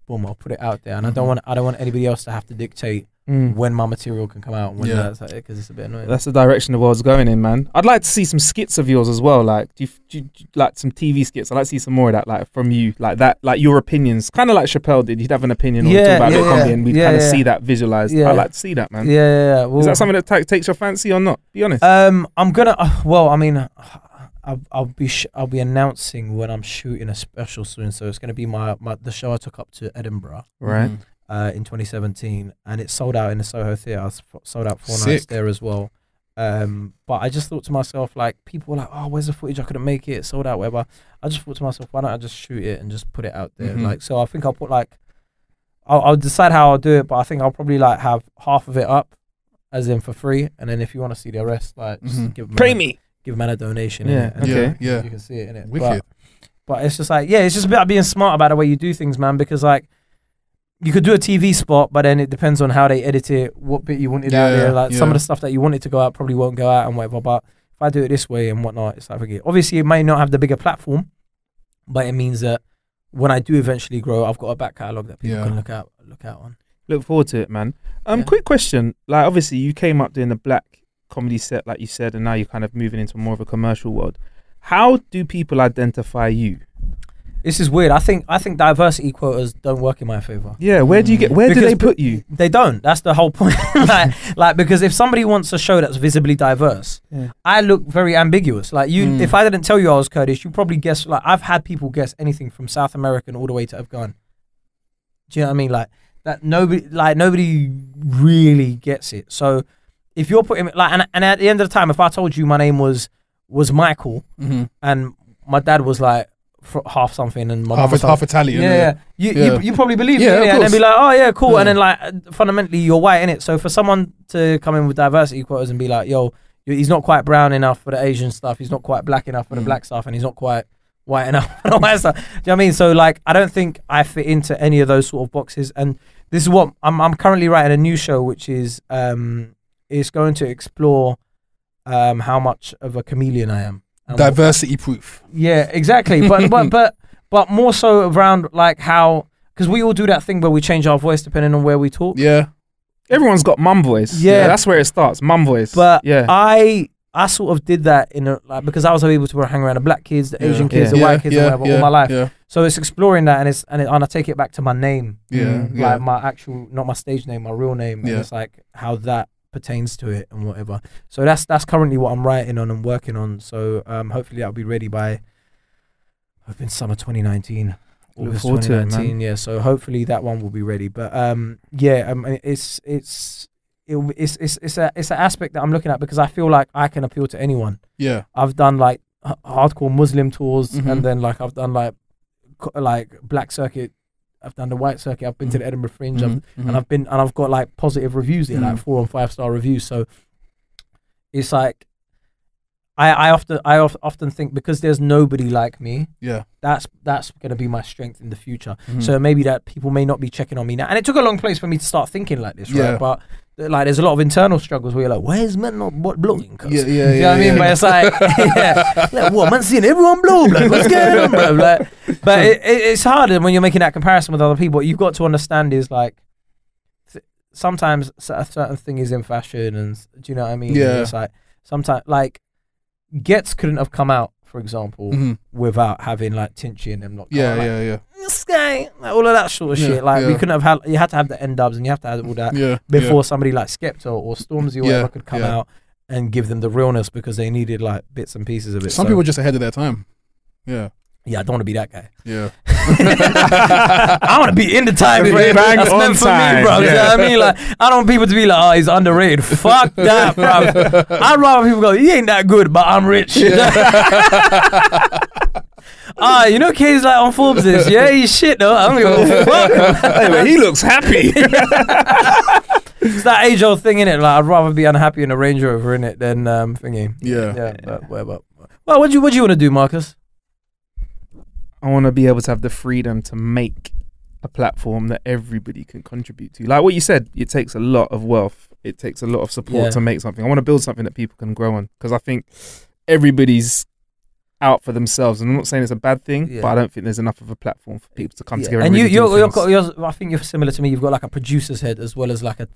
boom, I'll put it out there, and mm-hmm. I don't want I don't want anybody else to have to dictate mm. when my material can come out, and when yeah. that's like it, because it's a bit annoying. That's the direction the world's going in, man. I'd like to see some skits of yours as well, like do you, do you, do you, like some T V skits. I'd like to see some more of that, like from you, like that, like your opinions, kind of like Chappelle did. He'd have an opinion or yeah, talk about yeah, comedy, yeah. and we'd yeah, kind of yeah. see that visualized. Yeah. I'd like to see that, man. Yeah, yeah, yeah. Well, is that something that ta takes your fancy or not? Be honest. Um, I'm gonna. Uh, well, I mean, I'll, I'll be sh I'll be announcing when I'm shooting a special soon, so it's gonna be my, my the show I took up to Edinburgh. Right. Mm. Uh, in twenty seventeen, and it sold out in the Soho Theatre. I sold out four Sick. nights there as well. Um, but I just thought to myself, like, people were like, oh, where's the footage? I couldn't make it, it sold out, whatever. I just thought to myself, why don't I just shoot it and just put it out there? Mm-hmm. Like, so I think I'll put like, I'll, I'll decide how I'll do it, but I think I'll probably like have half of it up, as in for free. And then if you want to see the rest, like, just mm-hmm. give them pray a, me, give man a donation. Yeah, in it, and okay, yeah, yeah, you can see it in it. Wicked. But, but it's just like, yeah, it's just about being smart about the way you do things, man. Because like, you could do a T V spot, but then it depends on how they edit it, what bit you wanted yeah, out there. Like yeah. some of the stuff that you wanted to go out probably won't go out and whatever. But if I do it this way and whatnot, it's like, okay, obviously it might not have the bigger platform, but it means that when I do eventually grow, I've got a back catalogue that people yeah. can look out, look out on. Look forward to it, man. Um, yeah. Quick question. Like, obviously you came up doing the black comedy set, like you said, and now you're kind of moving into more of a commercial world. How do people identify you? This is weird. I think I think diversity quotas don't work in my favor. Yeah, where do you get? Where because do they put you? They don't. That's the whole point. like, like, because if somebody wants a show that's visibly diverse, yeah. I look very ambiguous. Like you, mm. if I didn't tell you I was Kurdish, you probably guess. Like I've had people guess anything from South American all the way to Afghan. Do you know what I mean? Like that. Nobody, like nobody really gets it. So if you're putting like, and, and at the end of the time, if I told you my name was was Michael, mm-hmm. and my dad was like. half something and my half, half Italian. Yeah, yeah. You, yeah. You, you probably believe yeah, it, yeah? And then be like, oh yeah, cool. Yeah. And then like, fundamentally, you're white, innit? So for someone to come in with diversity quotas and be like, yo, he's not quite brown enough for the Asian stuff, he's not quite black enough for the mm. black stuff, and he's not quite white enough for the white stuff. Do you know what I mean? So like, I don't think I fit into any of those sort of boxes. And this is what, I'm, I'm currently writing a new show, which is, um, it's going to explore um, how much of a chameleon I am. Diversity proof. Yeah, exactly. But but but but more so around like how, because we all do that thing where we change our voice depending on where we talk. Yeah, everyone's got mum voice. Yeah, yeah, that's where it starts. Mum voice. But yeah, I I sort of did that in a, like because I was able to hang around the black kids, the yeah. Asian kids, yeah. the yeah. white kids, yeah. or whatever yeah. all my life. Yeah. So it's exploring that, and it's and, it, and I take it back to my name. Yeah, like yeah. my actual, not my stage name, my real name. Yeah. And it's like how that pertains to it and whatever. So that's that's currently what I'm writing on and working on. So um hopefully that'll be ready by I've been summer twenty nineteen. August twenty nineteen, yeah. So hopefully that one will be ready. But um yeah, um it's it's it, it's it's it's a it's an aspect that I'm looking at because I feel like I can appeal to anyone. Yeah. I've done like h hardcore Muslim tours mm-hmm. and then like I've done like like black circuit, I've done the white circuit, I've been mm-hmm. to the Edinburgh Fringe, mm-hmm. I've, mm-hmm. and I've been and I've got like positive reviews there, mm-hmm. like four and five star reviews. So it's like I I often I of, often think because there's nobody like me. Yeah, that's that's gonna be my strength in the future. Mm-hmm. So maybe that people may not be checking on me now. And it took a long place for me to start thinking like this, yeah. right? But like, there's a lot of internal struggles where you're like, where's man not blowing? Yeah, yeah, you know yeah, what I mean? Yeah. But it's like, yeah, like, what, man seeing everyone blow, like, what's going on, bro? Like, but it, it, it's harder when you're making that comparison with other people. What you've got to understand is like, th sometimes a certain thing is in fashion and do you know what I mean? Yeah. And it's like, sometimes, like, Gets couldn't have come out, for example, mm-hmm. without having like Tinchy and them not yeah, like, yeah, yeah. This guy, like, all of that sort of yeah, shit. Like yeah. we couldn't have had. You had to have the N Dubs and you have to have all that yeah, before yeah. somebody like Skepta or Stormzy or yeah, whatever could come yeah. out and give them the realness because they needed like bits and pieces of it. Some so. people were just ahead of their time. Yeah. Yeah, I don't want to be that guy. Yeah. I want to be in the time frame. That's meant for me, bro. Yeah. You know what I mean? Like, I don't want people to be like, oh, he's underrated. Fuck that, bro. I'd rather people go, he ain't that good, but I'm rich. Yeah. Ah, uh, you know Kae's like on Forbes this. Yeah, he's shit though. I don't give a fuck. Anyway, he looks happy. It's that age old thing, innit? Like, I'd rather be unhappy in a Range Rover, innit, than um, thingy. Yeah. Yeah, but whatever. Well, what do you, what do you want to do, Marcus? I want to be able to have the freedom to make a platform that everybody can contribute to. Like what you said, it takes a lot of wealth. It takes a lot of support yeah. to make something. I want to build something that people can grow on because I think everybody's out for themselves. And I'm not saying it's a bad thing, yeah. but I don't think there's enough of a platform for people to come yeah. together. And, and you, really you're, you're, got, you're, I think you're similar to me. You've got like a producer's head as well as like a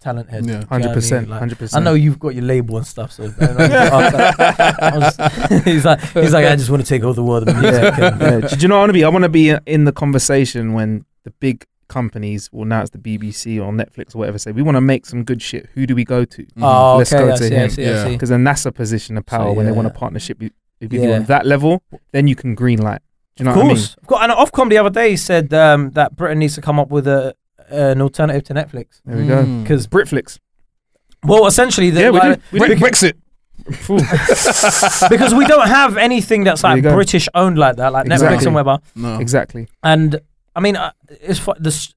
talent head. Yeah, one hundred percent. You know I mean? Like, I know you've got your label and stuff. So I just, he's like, he's like, I just want to take over the world. And music and, yeah. Do you know what I want to be? I want to be in the conversation when the big companies, well now it's the B B C or Netflix or whatever, say we want to make some good shit. Who do we go to? Mm-hmm. Oh, let's okay, go to see, him because yeah. then that's a position of power so, yeah, when they want a partnership. If you yeah. do on that level, then you can green light. Do you know of course. what I mean? And Ofcom the other day said um, that Britain needs to come up with a, an alternative to Netflix. There we mm. go. Because Britflix. Well, essentially, the, yeah, we like, do. We do. Brexit. Because we don't have anything that's like British owned like that, like exactly. Netflix and whatever. No. Exactly. And I mean, uh, it's the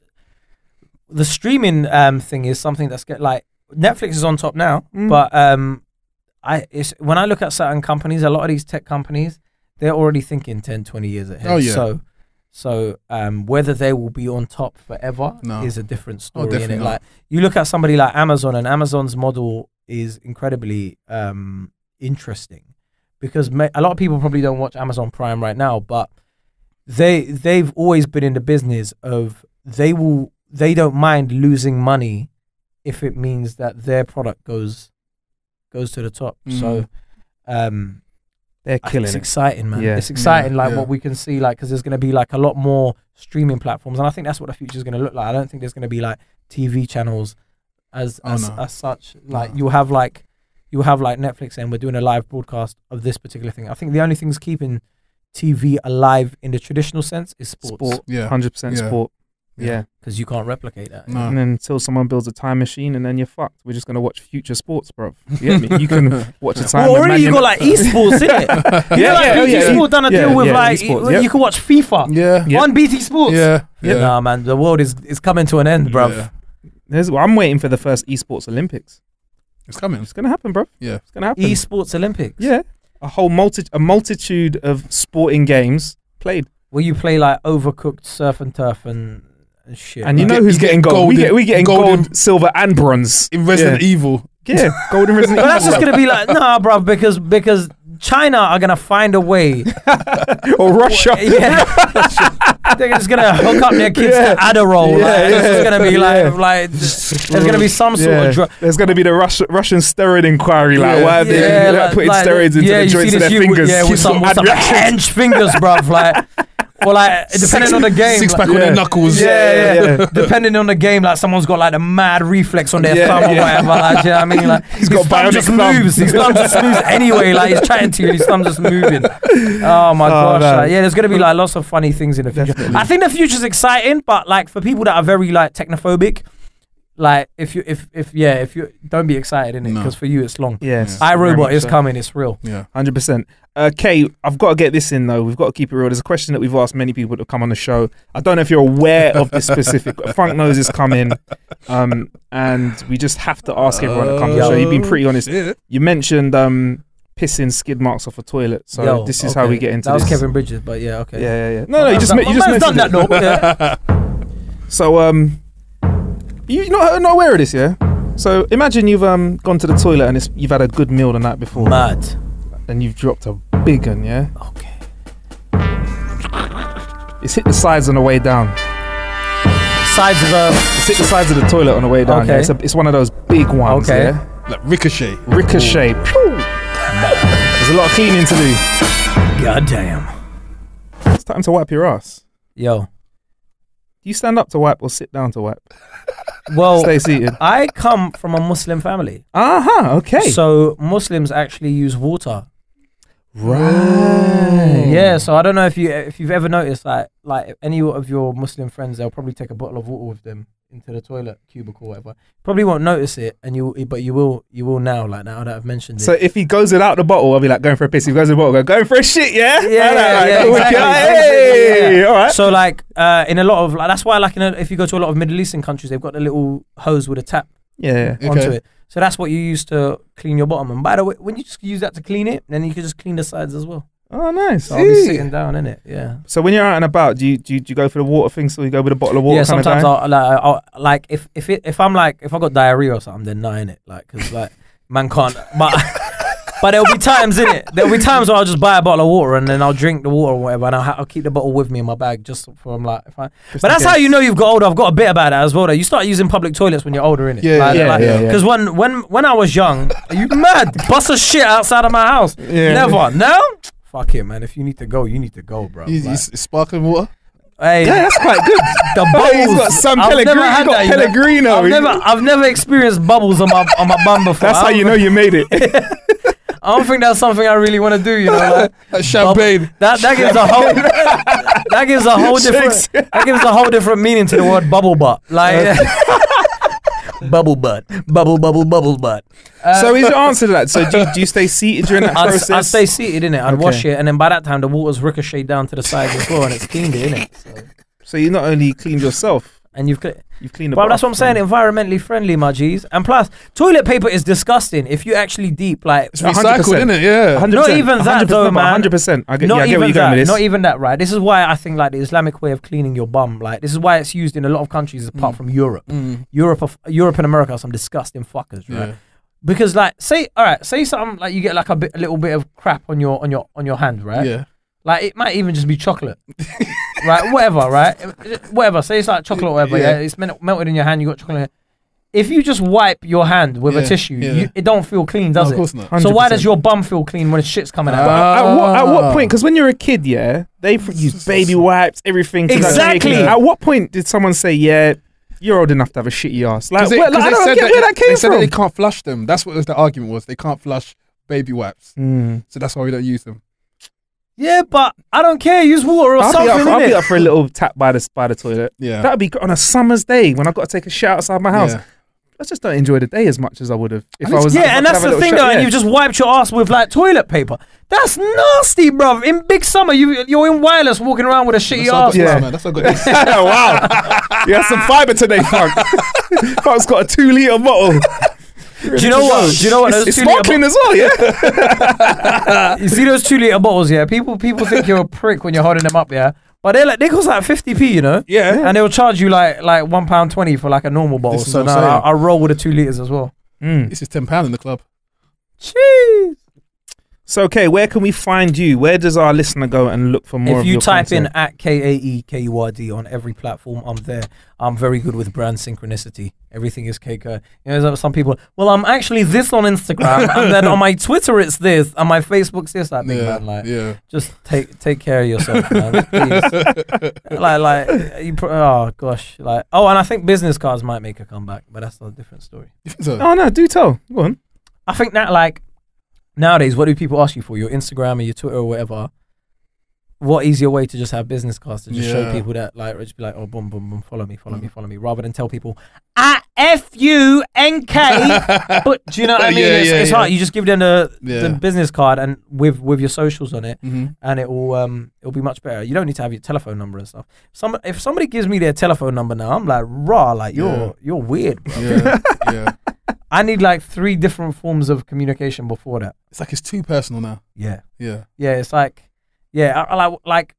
the streaming um, thing is something that's get, like Netflix is on top now, mm. but um, I it's, when I look at certain companies, a lot of these tech companies, they're already thinking ten, twenty years ahead. Oh yeah. So, so um, whether they will be on top forever no. is a different story. Oh, definitely not. Like you look at somebody like Amazon, and Amazon's model is incredibly um, interesting because ma a lot of people probably don't watch Amazon Prime right now, but they they've always been in the business of they will they don't mind losing money if it means that their product goes goes to the top. Mm. So um, they're killing. It's exciting, man. Yeah. It's exciting, yeah, like yeah. what we can see, like because there's going to be like a lot more streaming platforms, and I think that's what the future is going to look like. I don't think there's going to be like T V channels. As oh, as, no. as such, like no. you'll have like you'll have like Netflix, and we're doing a live broadcast of this particular thing. I think the only things keeping T V alive in the traditional sense is sports. Sport, yeah, hundred percent sport. Yeah, because yeah. you can't replicate that. No. And then until someone builds a time machine, and then you're fucked. We're just gonna watch future sports, bro. You, me? You can watch a time. Well, already you got like esports in it. Yeah, you know, like, yeah, yeah. Sport done a yeah, deal with yeah, like e you yep. can watch FIFA. Yeah, yep. on B T Sports. Yeah, yeah. Nah, man, the world is is coming to an end, bro. Yeah. There's, well, I'm waiting for the first esports Olympics. It's coming. It's gonna happen, bro. Yeah, it's gonna happen. Esports Olympics. Yeah, a whole multi a multitude of sporting games played. Will you play like Overcooked, Surf and Turf, and, and shit? And you know who's getting gold? We get we getting gold, silver, and bronze in Resident yeah. Evil. Yeah, gold in Resident Evil. But that's just gonna be like nah, bro, because because China are gonna find a way, or Russia. Yeah. They're just gonna hook up their kids yeah. to Adderall. Yeah, like, yeah. It's gonna be like, yeah. like just, there's gonna be some sort yeah. of drug. There's gonna be the Rus Russian steroid inquiry. Like, yeah. why are they yeah, like, like, putting like, steroids into yeah, the joints of their fingers? Yeah, with some, with some hench fingers, bruv. Like, or like, depending six, on the game, six pack like, on yeah. their knuckles. Yeah, yeah. yeah. yeah. yeah. Depending on the game, like someone's got like a mad reflex on their yeah, thumb yeah. or whatever. Like, you know what I mean, like he's his got thumb just thumb. moves. His thumb just moves anyway. Like he's chatting to you, his thumb just moving. Oh my oh, gosh! Like, yeah, there's gonna be like lots of funny things in the future. Definitely. I think the future's exciting, but like for people that are very like technophobic, like if you if if yeah if you don't be excited in it because no. for you it's long. Yes, yeah, iRobot is so. coming. It's real. Yeah, hundred percent. Uh, Kay, I've got to get this in though. We've got to keep it real. There's a question that we've asked many people that come on the show. I don't know if you're aware of this specific. Funk knows is coming, um, and we just have to ask everyone to come on the show. You've been pretty honest. Shit. You mentioned um, pissing skid marks off a toilet, so Yo, this is okay. how we get into that. Was this. Kevin Bridges, but yeah, okay, yeah, yeah, yeah. No, no, you just, you just done that, no. Yeah. So, um, you not not aware of this, yeah? So imagine you've um gone to the toilet and it's, you've had a good meal the night before. Mad. And you've dropped a big one, yeah? Okay. It's hit the sides on the way down. Sides of the... It's hit the sides of the toilet on the way down, okay. yeah? It's, a, it's one of those big ones, okay. yeah? Like ricochet. Ricochet. There's a lot of cleaning to do. God damn. It's time to wipe your ass. Yo. You stand up to wipe or sit down to wipe? Well, stay seated. I come from a Muslim family. Uh-huh, okay. So Muslims actually use water. Right. Yeah, so I don't know if you if you've ever noticed that like, like any of your Muslim friends, they'll probably take a bottle of water with them into the toilet cubicle or whatever. Probably won't notice it, and you but you will you will now, like now that I've mentioned it. So if he goes without the bottle, I'll be like going for a piss. If he goes without the bottle, go going for a shit, yeah? Yeah. yeah, like, yeah, exactly. Hey, yeah, yeah. All right. So like uh in a lot of like that's why like in a, if you go to a lot of Middle Eastern countries, they've got the little hose with a tap yeah, yeah. onto okay. it. So that's what you use to clean your bottom. And by the way, when you just use that to clean it, then you can just clean the sides as well. Oh, nice. So I'll be sitting down, innit? Yeah. So when you're out and about, do you do you, do you go for the water thing? So you go with a bottle of water? Yeah, sometimes kind of I'll, like, I'll, like if if it, if I'm like if I got diarrhea or something, then nah, innit? Like because like man can't. But but there'll be times innit. There'll be times where I'll just buy a bottle of water and then I'll drink the water or whatever, and I'll, I'll keep the bottle with me in my bag just for I'm like. If I, but that's how you know you've got older. I've got a bit about that as well. Though you start using public toilets when you're older, innit? Yeah, like, yeah, like, yeah. Because yeah. when when when I was young, are you mad? Bust a shit outside of my house. Yeah. Never. No. Fuck it, man. If you need to go, you need to go, bro. You, like, you sparkling water? Hey, yeah, that's quite good. The bubbles. He's got some Pellegrino. I've never, got that, you know? I've, never I've never experienced bubbles on my on my bum before. That's how you know you made it. I don't think that's something I really want to do. You know, like, champagne. That that gives a whole that gives a whole different that gives a whole different meaning to the word bubble butt. Like. Bubble butt. Bubble, bubble, bubble butt. Uh, so is your answer to that? So do you, do you stay seated during that I'd, process? I'd stay seated in it. I'd okay. wash it. And then by that time, the water's ricocheted down to the side of the floor and it's cleaned it, innit? So, so you not only cleaned yourself. And you've, cl you've cleaned the Well, that's what I'm saying. Thing. Environmentally friendly, my G's. And plus, toilet paper is disgusting. If you actually deep, like... It's recycled, isn't it? Yeah. one hundred percent. Not even that, though, man. one hundred percent. I get, not yeah, I get what you're going with this. Not even that, right? This is why I think, like, the Islamic way of cleaning your bum, like, this is why it's used in a lot of countries apart mm. from Europe. Mm. Europe of, Europe and America are some disgusting fuckers, right? Yeah. Because, like, say... All right, say something, like, you get, like, a, bit, a little bit of crap on your, on, your, on your hand, right? Yeah. Like, it might even just be chocolate. Right, whatever, right? Whatever, say it's like chocolate or whatever, yeah. yeah? It's melted in your hand, you got chocolate. If you just wipe your hand with yeah, a tissue, yeah. you, it don't feel clean, does no, it? Of course not. one hundred percent. So why does your bum feel clean when shit's coming out? Uh, at, what, at what point, because when you're a kid, yeah, they use baby wipes, everything. Exactly. At what point did someone say, yeah, you're old enough to have a shitty ass? Like, it, well, like I don't get that where that came they said from. That they can't flush them. That's what the argument was. They can't flush baby wipes. Mm. So that's why we don't use them. Yeah, but I don't care. Use water or I'll something. Be up, I'll it? be up for a little tap by the by the toilet. Yeah, that'd be on a summer's day when I've got to take a shower outside my house. Yeah. I just don't enjoy the day as much as I would have if I was. Yeah, and that's the thing though. Yeah. And you've just wiped your ass with like toilet paper. That's nasty, bro. In big summer, you you're in wireless, walking around with a shitty ass. Yeah, man. That's not good. Wow, you had some fiber today, Funk. Funk's got a two-liter bottle. Do you know what? Do you know what? Those it's two sparkling as well, yeah. You see those two liter bottles, yeah. People, people think you're a prick when you're holding them up, yeah. But they're like they cost like fifty p, you know. Yeah. And they'll charge you like like one pound twenty for like a normal bottle. So now I, I roll with the two liters as well. Mm. This is ten pound in the club. Jeez. So okay, where can we find you? Where does our listener go and look for more? If you of your type content? in at K A E K U R D on every platform, I'm there. I'm very good with brand synchronicity. Everything is Kae Kurd. You know, some people. Well, I'm actually this on Instagram, and then on my Twitter it's this, and my Facebook's this. That big yeah, man, like, yeah. just take take care of yourself, man. like, like, you pr oh gosh, like, oh, and I think business cards might make a comeback, but that's a different story. So, oh no, do tell. Go on. I think that like. Nowadays, what do people ask you for? Your Instagram or your Twitter or whatever. What easier way to just have business cards to just yeah. show people that, like, just be like, oh, boom, boom, boom, follow me, follow mm. me, follow me, rather than tell people, at F U N K. But do you know what I mean? Yeah, it's yeah, it's yeah. hard. You just give them the, yeah. the business card and with with your socials on it, mm-hmm. and it will um it'll be much better. You don't need to have your telephone number and stuff. Some if somebody gives me their telephone number now, I'm like, rah, like you're yeah. you're weird, bro. Yeah. yeah. I need like three different forms of communication before that. It's like it's too personal now. Yeah. Yeah. Yeah. It's like, yeah. I, I like, like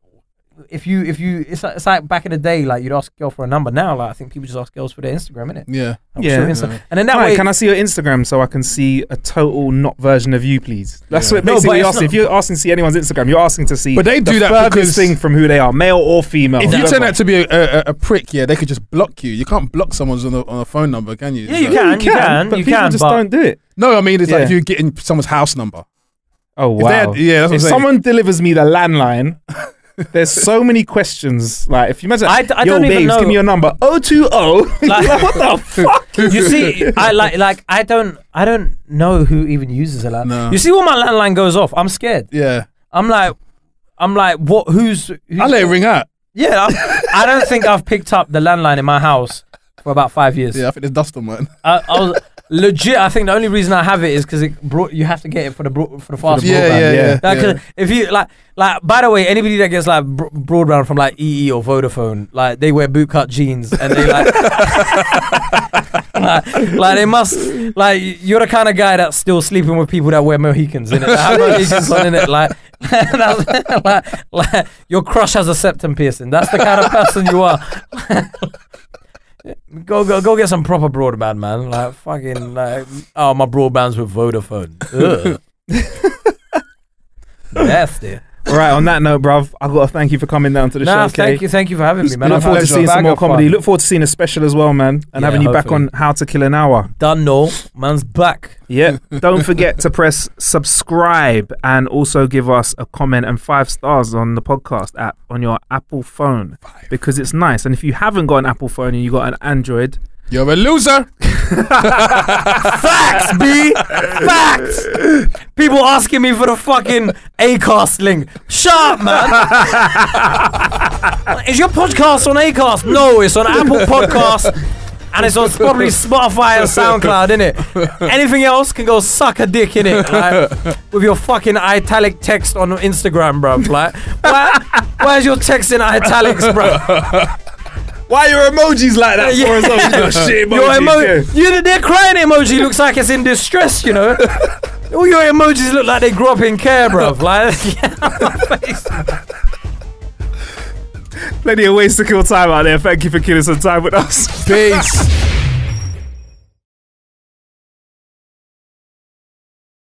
if you, if you, it's like, it's like back in the day, like you'd ask a girl for a number. Now, like I think people just ask girls for their Instagram, innit? Yeah. Like, yeah. Insta yeah. And then that right, way, can I see your Instagram so I can see a total not version of you, please? That's yeah. what basically no, asking. If you're asking to see anyone's Instagram, you're asking to see. But they do the that because thing from who they are, male or female. If you yeah. turn out to be a, a, a prick, yeah, they could just block you. You can't block someone's on a, on a phone number, can you? Yeah, you, like, can, you can. can. But you people can, just but don't do it. No, I mean it's yeah. like if you're getting someone's house number. Oh wow. If yeah. That's what if I'm someone delivers me the landline. There's so many questions. Like, if you imagine, I, I yo, don't babes, even know. Give me your number. oh two oh. Like, like, what the fuck? You see, I like, like, I don't, I don't know who even uses a landline. No. You see, when my landline goes off, I'm scared. Yeah. I'm like, I'm like, what? Who's? who's I let it ring out. Yeah. I, I don't think I've picked up the landline in my house for about five years. Yeah, I think there's dust on mine. I, I was. Legit, I think the only reason I have it is because it brought. You have to get it for the bro for the fast for the broadband. Yeah, yeah, yeah. Like, yeah. If you like, like. By the way, anybody that gets like bro broadband from like E E or Vodafone, like they wear bootcut jeans and they like, like, like they must like. You're the kind of guy that's still sleeping with people that wear Mohicans in it. That have Mohicans on in it, like, like, like your crush has a septum piercing. That's the kind of person you are. Go go go! Get some proper broadband, man. Like fucking, like oh my broadband's with Vodafone. Nasty. All right. On that note, bruv, I've got to thank you for coming down to the nah, show. Thank Kay. you, thank you for having me, man. Look forward to seeing some more comedy. Fun. Look forward to seeing a special as well, man, and yeah, having you hopefully. back on How to Kill an Hour. Done, no man's back. Yeah. Don't forget to press subscribe and also give us a comment and five stars on the podcast app on your Apple phone five. because it's nice. And if you haven't got an Apple phone and you got an Android, you're a loser. Facts, B. Facts. People asking me for the fucking Acast link. Shut up, man. Is your podcast on Acast? No, it's on Apple Podcasts. and it's on Spotify, Spotify and SoundCloud, innit? Anything else can go suck a dick, innit? Like, with your fucking italic text on Instagram, bruv. Like, why, why is your text in italics, bruv? Why are your emojis like that? Yeah. For us? You got shit emojis. Your emo yeah. you, their crying emoji looks like it's in distress, you know? All your emojis look like they grew up in care, bruv. Like, yeah, my face. Plenty of ways to kill time out there. Thank you for killing some time with us. Peace.